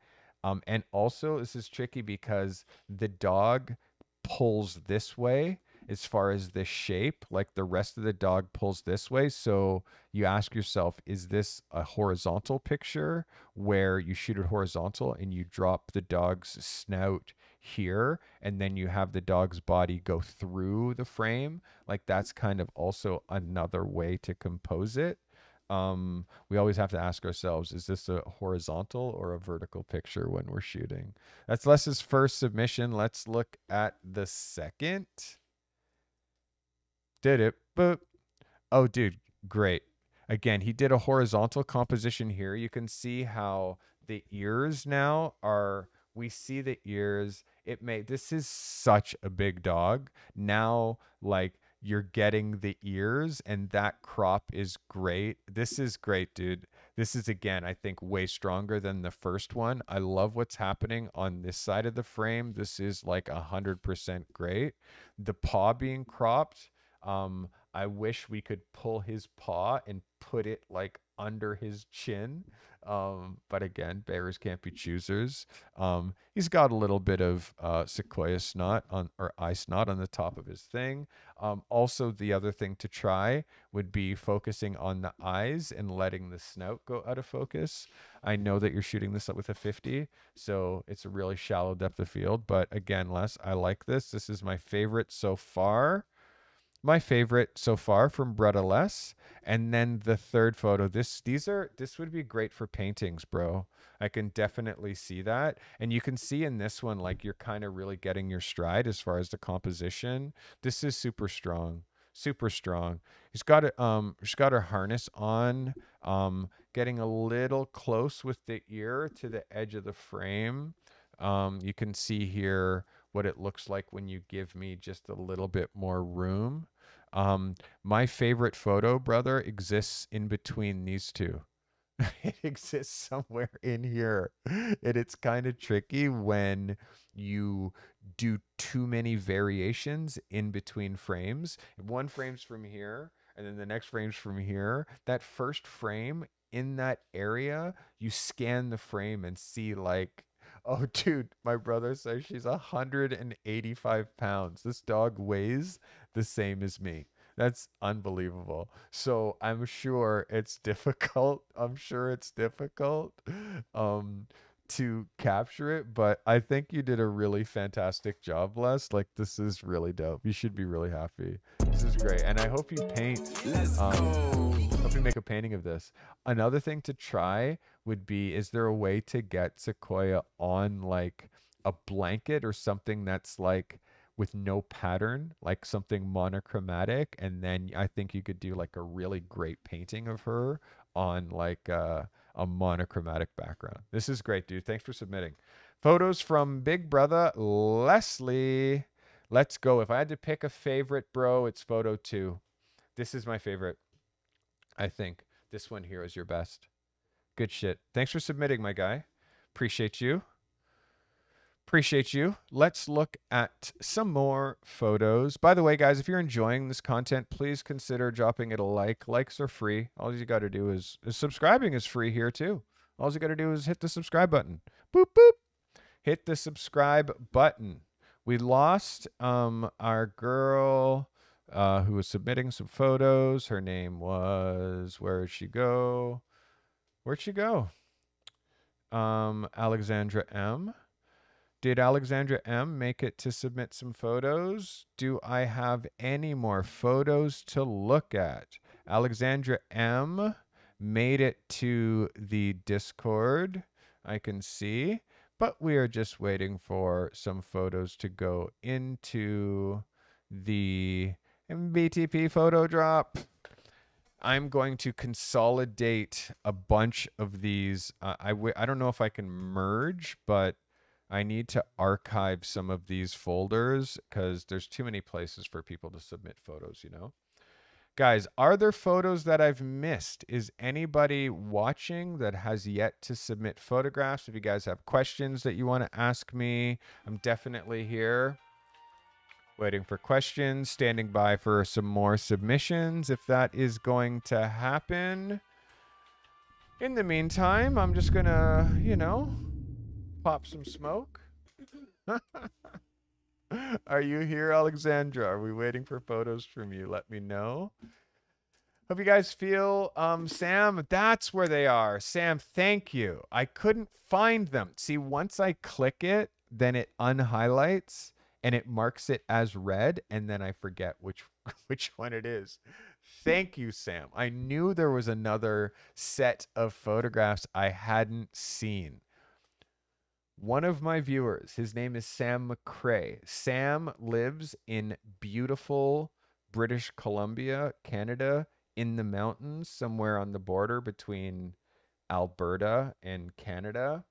And also, this is tricky because the dog pulls this way as far as the shape, like the rest of the dog pulls this way. So you ask yourself, is this a horizontal picture where you shoot it horizontal and you drop the dog's snout here and then you have the dog's body go through the frame? Like, that's kind of also another way to compose it. We always have to ask ourselves, is this a horizontal or a vertical picture when we're shooting? That's Les's first submission. Let's look at the second. Did it, boop. Oh, dude, great. Again, he did a horizontal composition here. You can see how the ears now are, we see the ears. This is such a big dog. Now, like, you're getting the ears, and that crop is great. This is great, dude. This is, again, I think, way stronger than the first one. I love what's happening on this side of the frame. This is like 100% great. The paw being cropped. I wish we could pull his paw and put it like under his chin. But again, bears can't be choosers. He's got a little bit of sequoia snot on, or eye snot on the top of his thing. Also, the other thing to try would be focusing on the eyes and letting the snout go out of focus. I know that you're shooting this up with a 50, so it's a really shallow depth of field. But again, Les, I like this. This is my favorite so far. My favorite so far from Bretta Les. And then the third photo, this would be great for paintings, bro. I can definitely see that. And you can see in this one, like, you're kind of really getting your stride as far as the composition. This is super strong, super strong. She's got her harness on, getting a little close with the ear to the edge of the frame. You can see here what it looks like when you give me just a little bit more room. My favorite photo, brother, exists in between these two. It exists somewhere in here. And it's kind of tricky when you do too many variations in between frames. One frame's from here, and then the next frame's from here. That first frame in that area, you scan the frame and see, like, oh, dude, my brother says she's 185 pounds. This dog weighs the same as me. That's unbelievable. So I'm sure it's difficult. To capture it, but I think you did a really fantastic job, Les. Like, this is really dope. You should be really happy. This is great. And I hope you paint. Let's go. Hope you make a painting of this. Another thing to try would be, is there a way to get sequoia on like a blanket or something that's like with no pattern, like something monochromatic? And then I think you could do like a really great painting of her on like a monochromatic background. This is great, dude. Thanks for submitting. Photos from Big Brother Leslie. Let's go. If I had to pick a favorite, bro, it's photo 2. This is my favorite. I think this one here is your best. Good shit. Thanks for submitting, my guy. Appreciate you. Appreciate you. Let's look at some more photos. By the way, guys, if you're enjoying this content, please consider dropping it a like. Likes are free. All you got to do is, subscribing is free here too. All you got to do is hit the subscribe button. Boop, boop. Hit the subscribe button. We lost our girl who was submitting some photos. Her name was, where'd she go? Alexandra M. Did Alexandra M make it to submit some photos? Do I have any more photos to look at? Alexandra M made it to the Discord, I can see, but we are just waiting for some photos to go into the MBTP photo drop. I'm going to consolidate a bunch of these. I don't know if I can merge, but I need to archive some of these folders because there's too many places for people to submit photos, you know? Guys, are there photos that I've missed? Is anybody watching that has yet to submit photographs? If you guys have questions that you want to ask me, I'm definitely here. Waiting for questions, standing by for some more submissions if that is going to happen. In the meantime, I'm just gonna, you know, pop some smoke. Are you here, Alexandra? Are we waiting for photos from you? Let me know. Hope you guys feel Sam, that's where they are. Sam, thank you. I couldn't find them. See, once I click it, then it unhighlights and it marks it as red, and then I forget which one it is. Thank you, Sam. I knew there was another set of photographs I hadn't seen. One of my viewers, his name is Sam McCray. Sam lives in beautiful British Columbia, Canada, in the mountains, somewhere on the border between Alberta and Canada.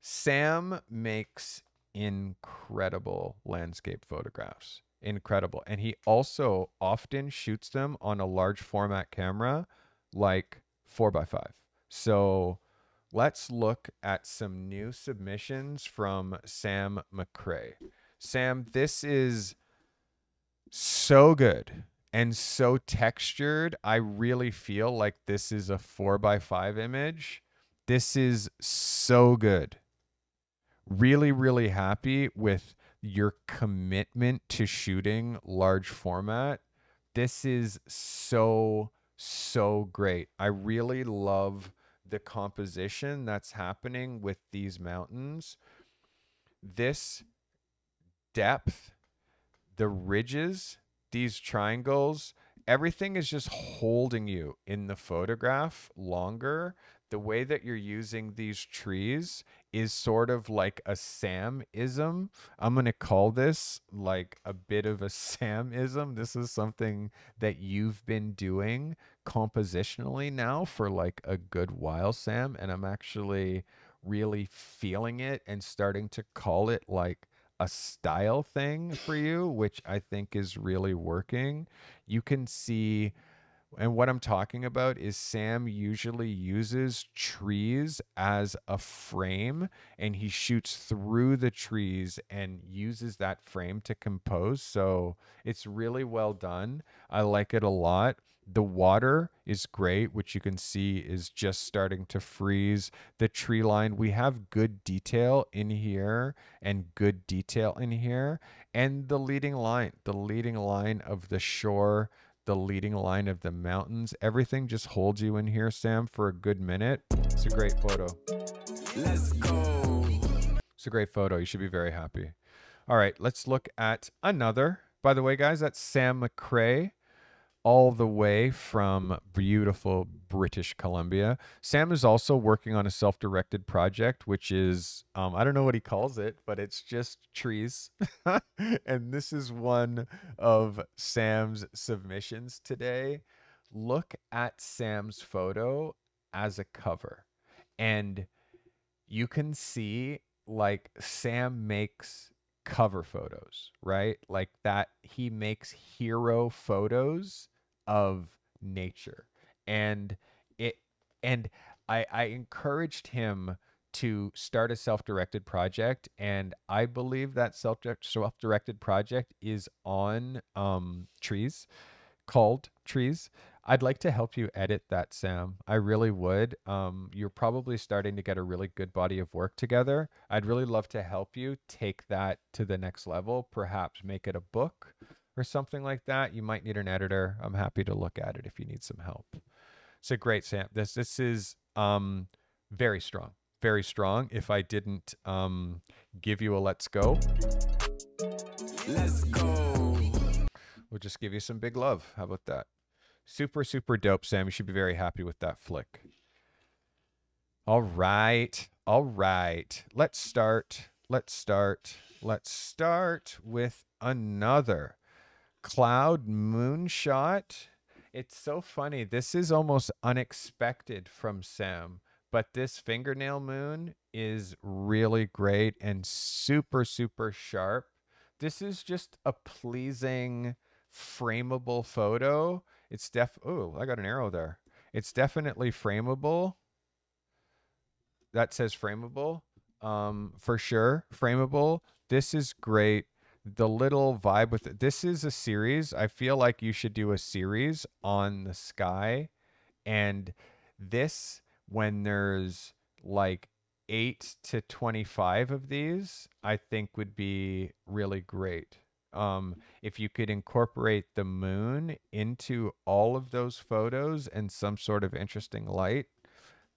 Sam makes incredible landscape photographs. Incredible. And he also often shoots them on a large format camera, like 4x5. So let's look at some new submissions from Sam McCray. Sam, this is so good and so textured. I really feel like this is a 4x5 image. This is so good. Really, really happy with your commitment to shooting large format. This is so great. I really love the composition that's happening with these mountains. This depth, the ridges, these triangles, everything is just holding you in the photograph longer. The way that you're using these trees is sort of like a Sam-ism. I'm going to call this like a bit of a Sam-ism. This is something that you've been doing compositionally now for like a good while, Sam. And I'm actually really feeling it and starting to call it like a style thing for you, which I think is really working. You can see, and what I'm talking about is Sam usually uses trees as a frame, and he shoots through the trees and uses that frame to compose. So it's really well done. I like it a lot. The water is great, which you can see is just starting to freeze. The tree line, we have good detail in here and good detail in here. And the leading line of the shore, the leading line of the mountains. Everything just holds you in here, Sam, for a good minute. It's a great photo. Let's go. It's a great photo. You should be very happy. All right, let's look at another. By the way, guys, that's Sam McCray, all the way from beautiful British Columbia. Sam is also working on a self-directed project, which is, I don't know what he calls it, but it's just trees. And this is one of Sam's submissions today. Look at Sam's photo as a cover. And you can see like Sam makes cover photos, right? Like that he makes hero photos of nature, and I encouraged him to start a self-directed project, and I believe that self-directed project is on trees, called Trees. I'd like to help you edit that, Sam. I really would. You're probably starting to get a really good body of work together. I'd really love to help you take that to the next level, perhaps make it a book or something like that. You might need an editor. I'm happy to look at it if you need some help. So great, Sam. This is very strong, very strong. If I didn't give you a let's go. Let's go. We'll just give you some big love. How about that? Super dope, Sam. You should be very happy with that flick. All right. Let's start with another cloud moonshot. It's so funny. This is almost unexpected from Sam, but this fingernail moon is really great and super sharp. This is just a pleasing, frameable photo. It's oh, I got an arrow there. It's definitely frameable. That says frameable, for sure. Frameable. This is great. The little vibe with it. This is a series. I feel like you should do a series on the sky. And this, when there's like 8 to 25 of these, I think would be really great. If you could incorporate the moon into all of those photos and some sort of interesting light,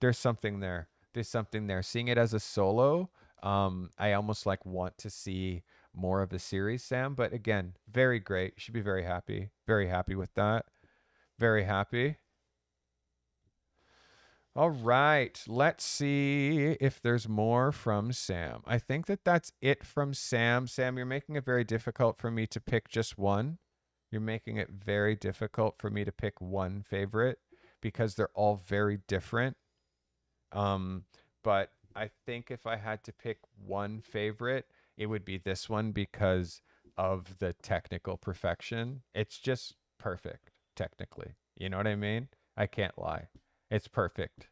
there's something there. There's something there. Seeing it as a solo, I almost like want to see more of the series, Sam. But again, very great. You should be very happy. Very happy with that. Very happy. All right, let's see if there's more from Sam. I think that that's it from Sam. Sam, you're making it very difficult for me to pick just one. You're making it very difficult for me to pick one favorite because they're all very different. But I think if I had to pick one favorite, it would be this one because of the technical perfection. It's just perfect technically. You know what I mean? I can't lie. It's perfect.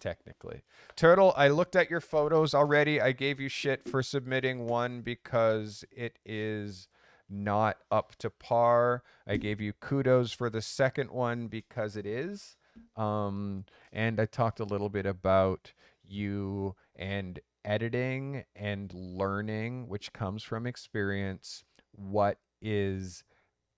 Technically. Turtle, I looked at your photos already. I gave you shit for submitting one because it is not up to par. I gave you kudos for the second one because it is. And I talked a little bit about you and editing and learning, which comes from experience, what is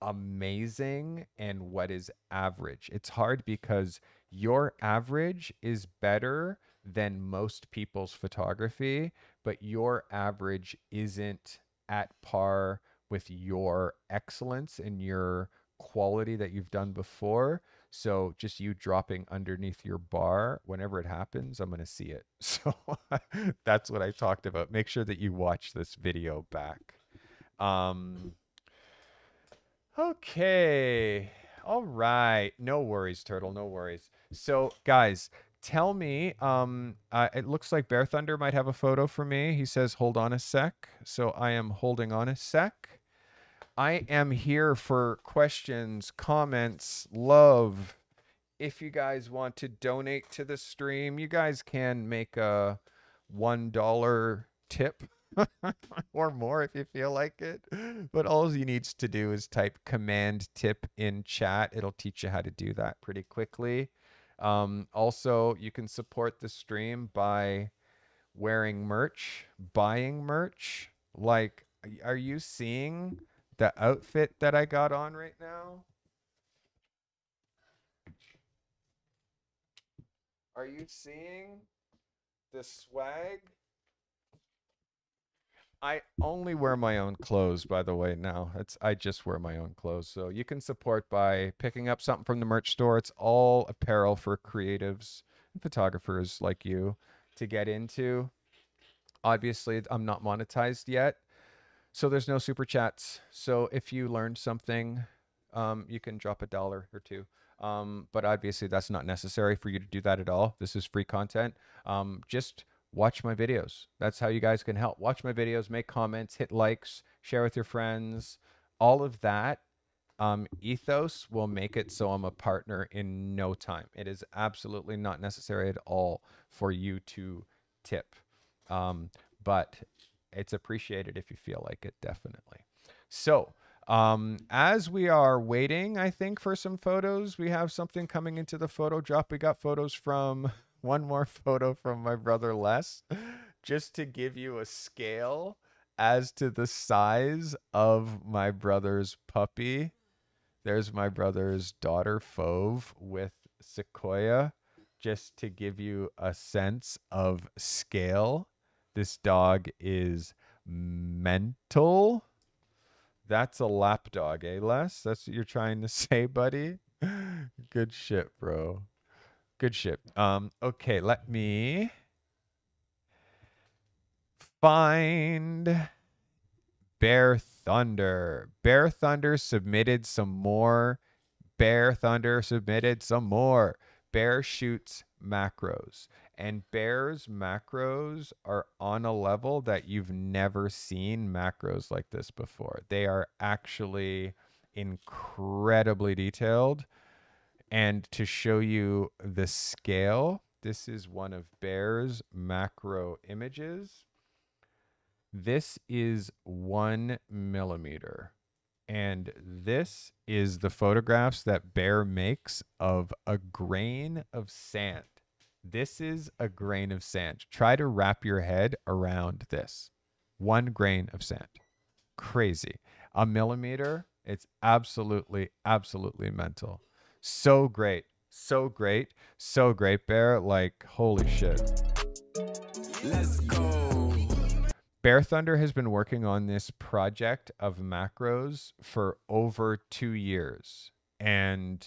amazing and what is average. It's hard because your average is better than most people's photography, but your average isn't at par with your excellence and your quality that you've done before. So just you dropping underneath your bar, whenever it happens, I'm going to see it. So that's what I talked about. Make sure that you watch this video back. Okay. All right. No worries, Turtle. No worries. So guys, tell me, it looks like Bear Thunder might have a photo for me. He says, hold on a sec. So I am holding on a sec. I am here for questions, comments, love. If you guys want to donate to the stream, you guys can make a $1 tip or more if you feel like it. But all you need to do is type command tip in chat. It'll teach you how to do that pretty quickly. Also, you can support the stream by wearing merch, buying merch. Like, are you seeing the outfit that I got on right now? Are you seeing the swag? I only wear my own clothes, by the way, now. I just wear my own clothes. So you can support by picking up something from the merch store. It's all apparel for creatives and photographers like you to get into. Obviously, I'm not monetized yet, so there's no super chats. So if you learned something, you can drop $1 or $2. But obviously that's not necessary for you to do that at all. This is free content. Just watch my videos. That's how you guys can help. Watch my videos, make comments, hit likes, share with your friends. All of that ethos will make it so I'm a partner in no time. It is absolutely not necessary at all for you to tip. But it's appreciated if you feel like it, definitely. So as we are waiting, I think, for some photos, we have something coming into the photo drop. We got photos from one more photo from my brother Les, just to give you a scale as to the size of my brother's puppy. There's my brother's daughter Fove with Sequoia, just to give you a sense of scale. This dog is mental. That's a lap dog, eh, Les? That's what you're trying to say, buddy? Good shit, bro. Good shit. Okay, let me find Bear Thunder. Bear Thunder submitted some more. Bear Thunder submitted some more. Bear shoots macros. And Bear's macros are on a level that you've never seen macros like this before. They are actually incredibly detailed. And to show you the scale, this is one of Bear's macro images. This is 1 millimeter. And this is the photographs that Bear makes of a grain of sand. This is a grain of sand. Try to wrap your head around this. One grain of sand. Crazy. 1 millimeter. It's absolutely, absolutely mental. So great. So great. So great, Bear. Like, holy shit. Let's go. Bear Thunder has been working on this project of macros for over 2 years. And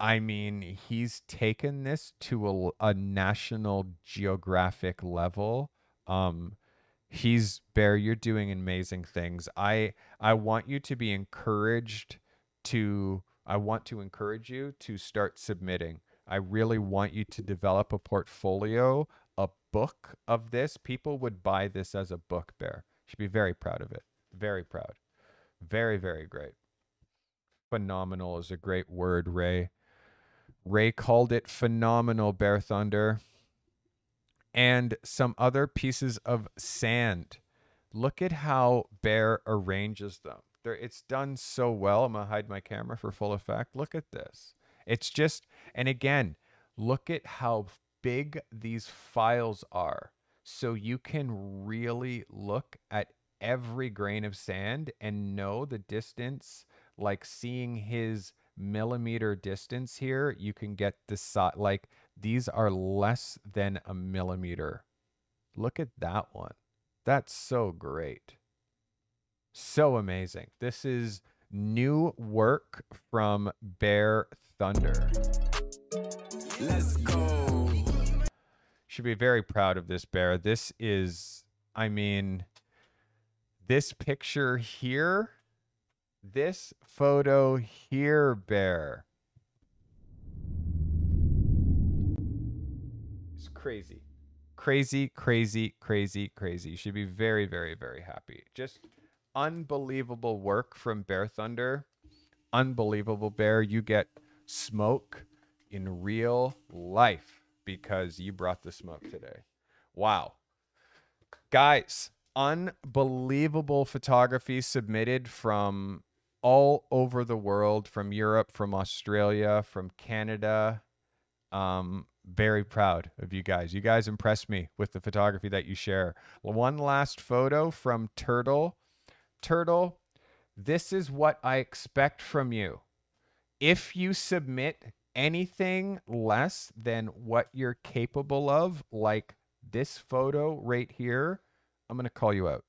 I mean, he's taken this to a National Geographic level. Bear, you're doing amazing things. I want you to be encouraged to, I want to encourage you to start submitting. I really want you to develop a portfolio, a book of this. People would buy this as a book, Bear. You should be very proud of it. Very proud. Very, very great. Phenomenal is a great word, Ray. Ray called it phenomenal, Bear Thunder. And some other pieces of sand. Look at how Bear arranges them. It's done so well. I'm going to hide my camera for full effect. Look at this. It's just, and again, look at how big these files are. So you can really look at every grain of sand and know the distance, like seeing his millimeter distance here, you can get this, like these are less than a millimeter. Look at that one. That's so great. So amazing. This is new work from Bear Thunder. Let's go. Should be very proud of this bear. This is, I mean, this picture here, this photo here, Bear. It's crazy. Crazy, crazy, crazy, crazy. You should be very, very, very happy. Just unbelievable work from Bear Thunder. Unbelievable, Bear. You get smoke in real life because you brought the smoke today. Wow. Guys, unbelievable photography submitted from all over the world, from Europe, from Australia, from Canada. Very proud of you guys. You guys impressed me with the photography that you share. One last photo from Turtle. Turtle, this is what I expect from you. If you submit anything less than what you're capable of, like this photo right here, I'm going to call you out.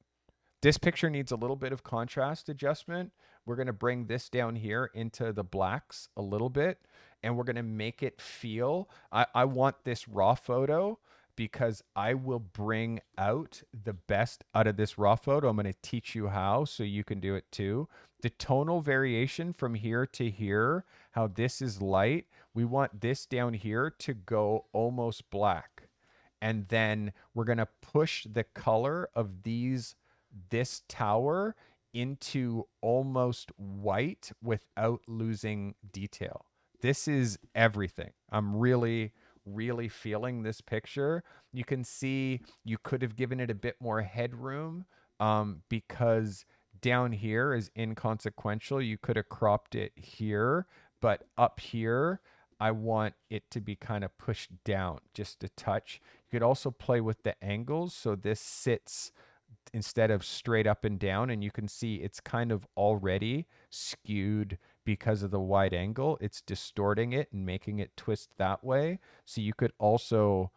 This picture needs a little bit of contrast adjustment. We're going to bring this down here into the blacks a little bit, and we're going to make it feel, I want this raw photo because I will bring out the best out of this raw photo. I'm going to teach you how so you can do it too. The tonal variation from here to here, how this is light. We want this down here to go almost black. And then we're going to push the color of this tower into almost white without losing detail. This is everything. I'm really, really feeling this picture. You can see you could have given it a bit more headroom because down here is inconsequential. You could have cropped it here, but up here, I want it to be kind of pushed down just a touch. You could also play with the angles. So this sits instead of straight up and down, and you can see it's kind of already skewed because of the wide angle. It's distorting it and making it twist that way. So you could also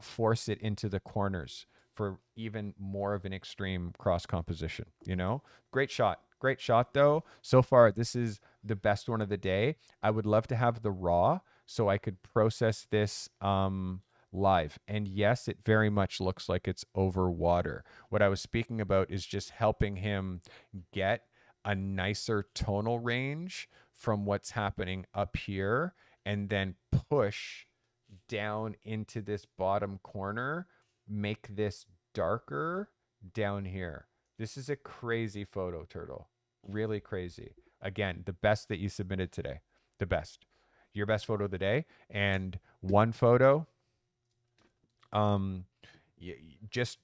force it into the corners for even more of an extreme cross composition, you know? Great shot. Great shot though. So far, this is the best one of the day. I would love to have the raw so I could process this live. And yes, it very much looks like it's over water. What I was speaking about is just helping him get a nicer tonal range from what's happening up here and then push down into this bottom corner, make this darker down here. This is a crazy photo, Turtle. Really crazy. Again, the best that you submitted today. The best. Your best photo of the day. And one photo, you just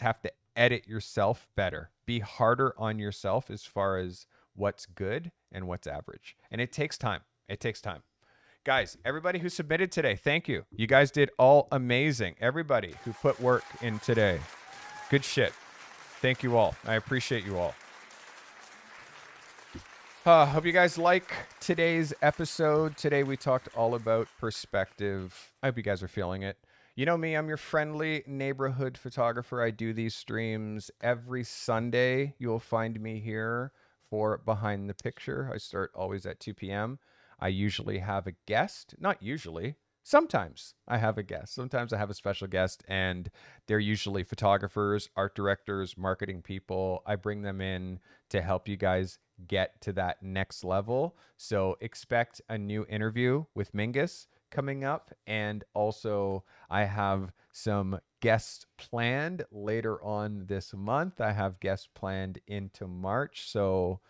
have to edit yourself better. Be harder on yourself as far as what's good and what's average. And it takes time. It takes time. Guys, everybody who submitted today, thank you. You guys did all amazing. Everybody who put work in today. Good shit. Thank you all. I appreciate you all. Hope you guys like today's episode. Today we talked all about perspective. I hope you guys are feeling it. You know me, I'm your friendly neighborhood photographer. I do these streams every Sunday. You'll find me here for Behind the Picture. I start always at 2 p.m. I usually have a guest. Not usually. Sometimes I have a guest. Sometimes I have a special guest, and they're usually photographers, art directors, marketing people. I bring them in to help you guys get to that next level. So expect a new interview with Mingus coming up, and also I have some guests planned later on this month. I have guests planned into March, so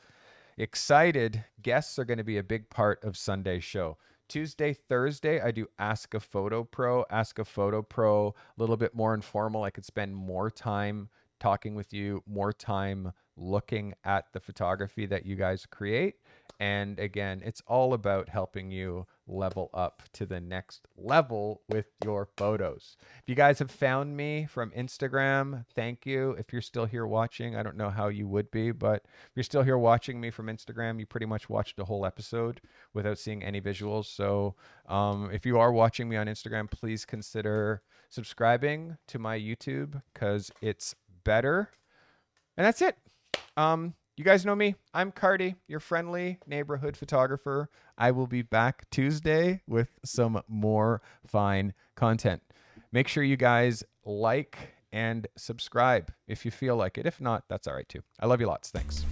excited. Guests are going to be a big part of Sunday's show. Tuesday, Thursday, I do Ask a Photo Pro. Ask a Photo Pro, a little bit more informal. I could spend more time talking with you, more time looking at the photography that you guys create. And again, it's all about helping you level up to the next level with your photos. If you guys have found me from Instagram, thank you. If you're still here watching, I don't know how you would be, but if you're still here watching me from Instagram, you pretty much watched a whole episode without seeing any visuals. So if you are watching me on Instagram, please consider subscribing to my YouTube because it's better. And that's it. You guys know me. I'm Carty, your friendly neighborhood photographer. I will be back Tuesday with some more fine content. Make sure you guys like and subscribe if you feel like it. If not, that's all right too. I love you lots. Thanks.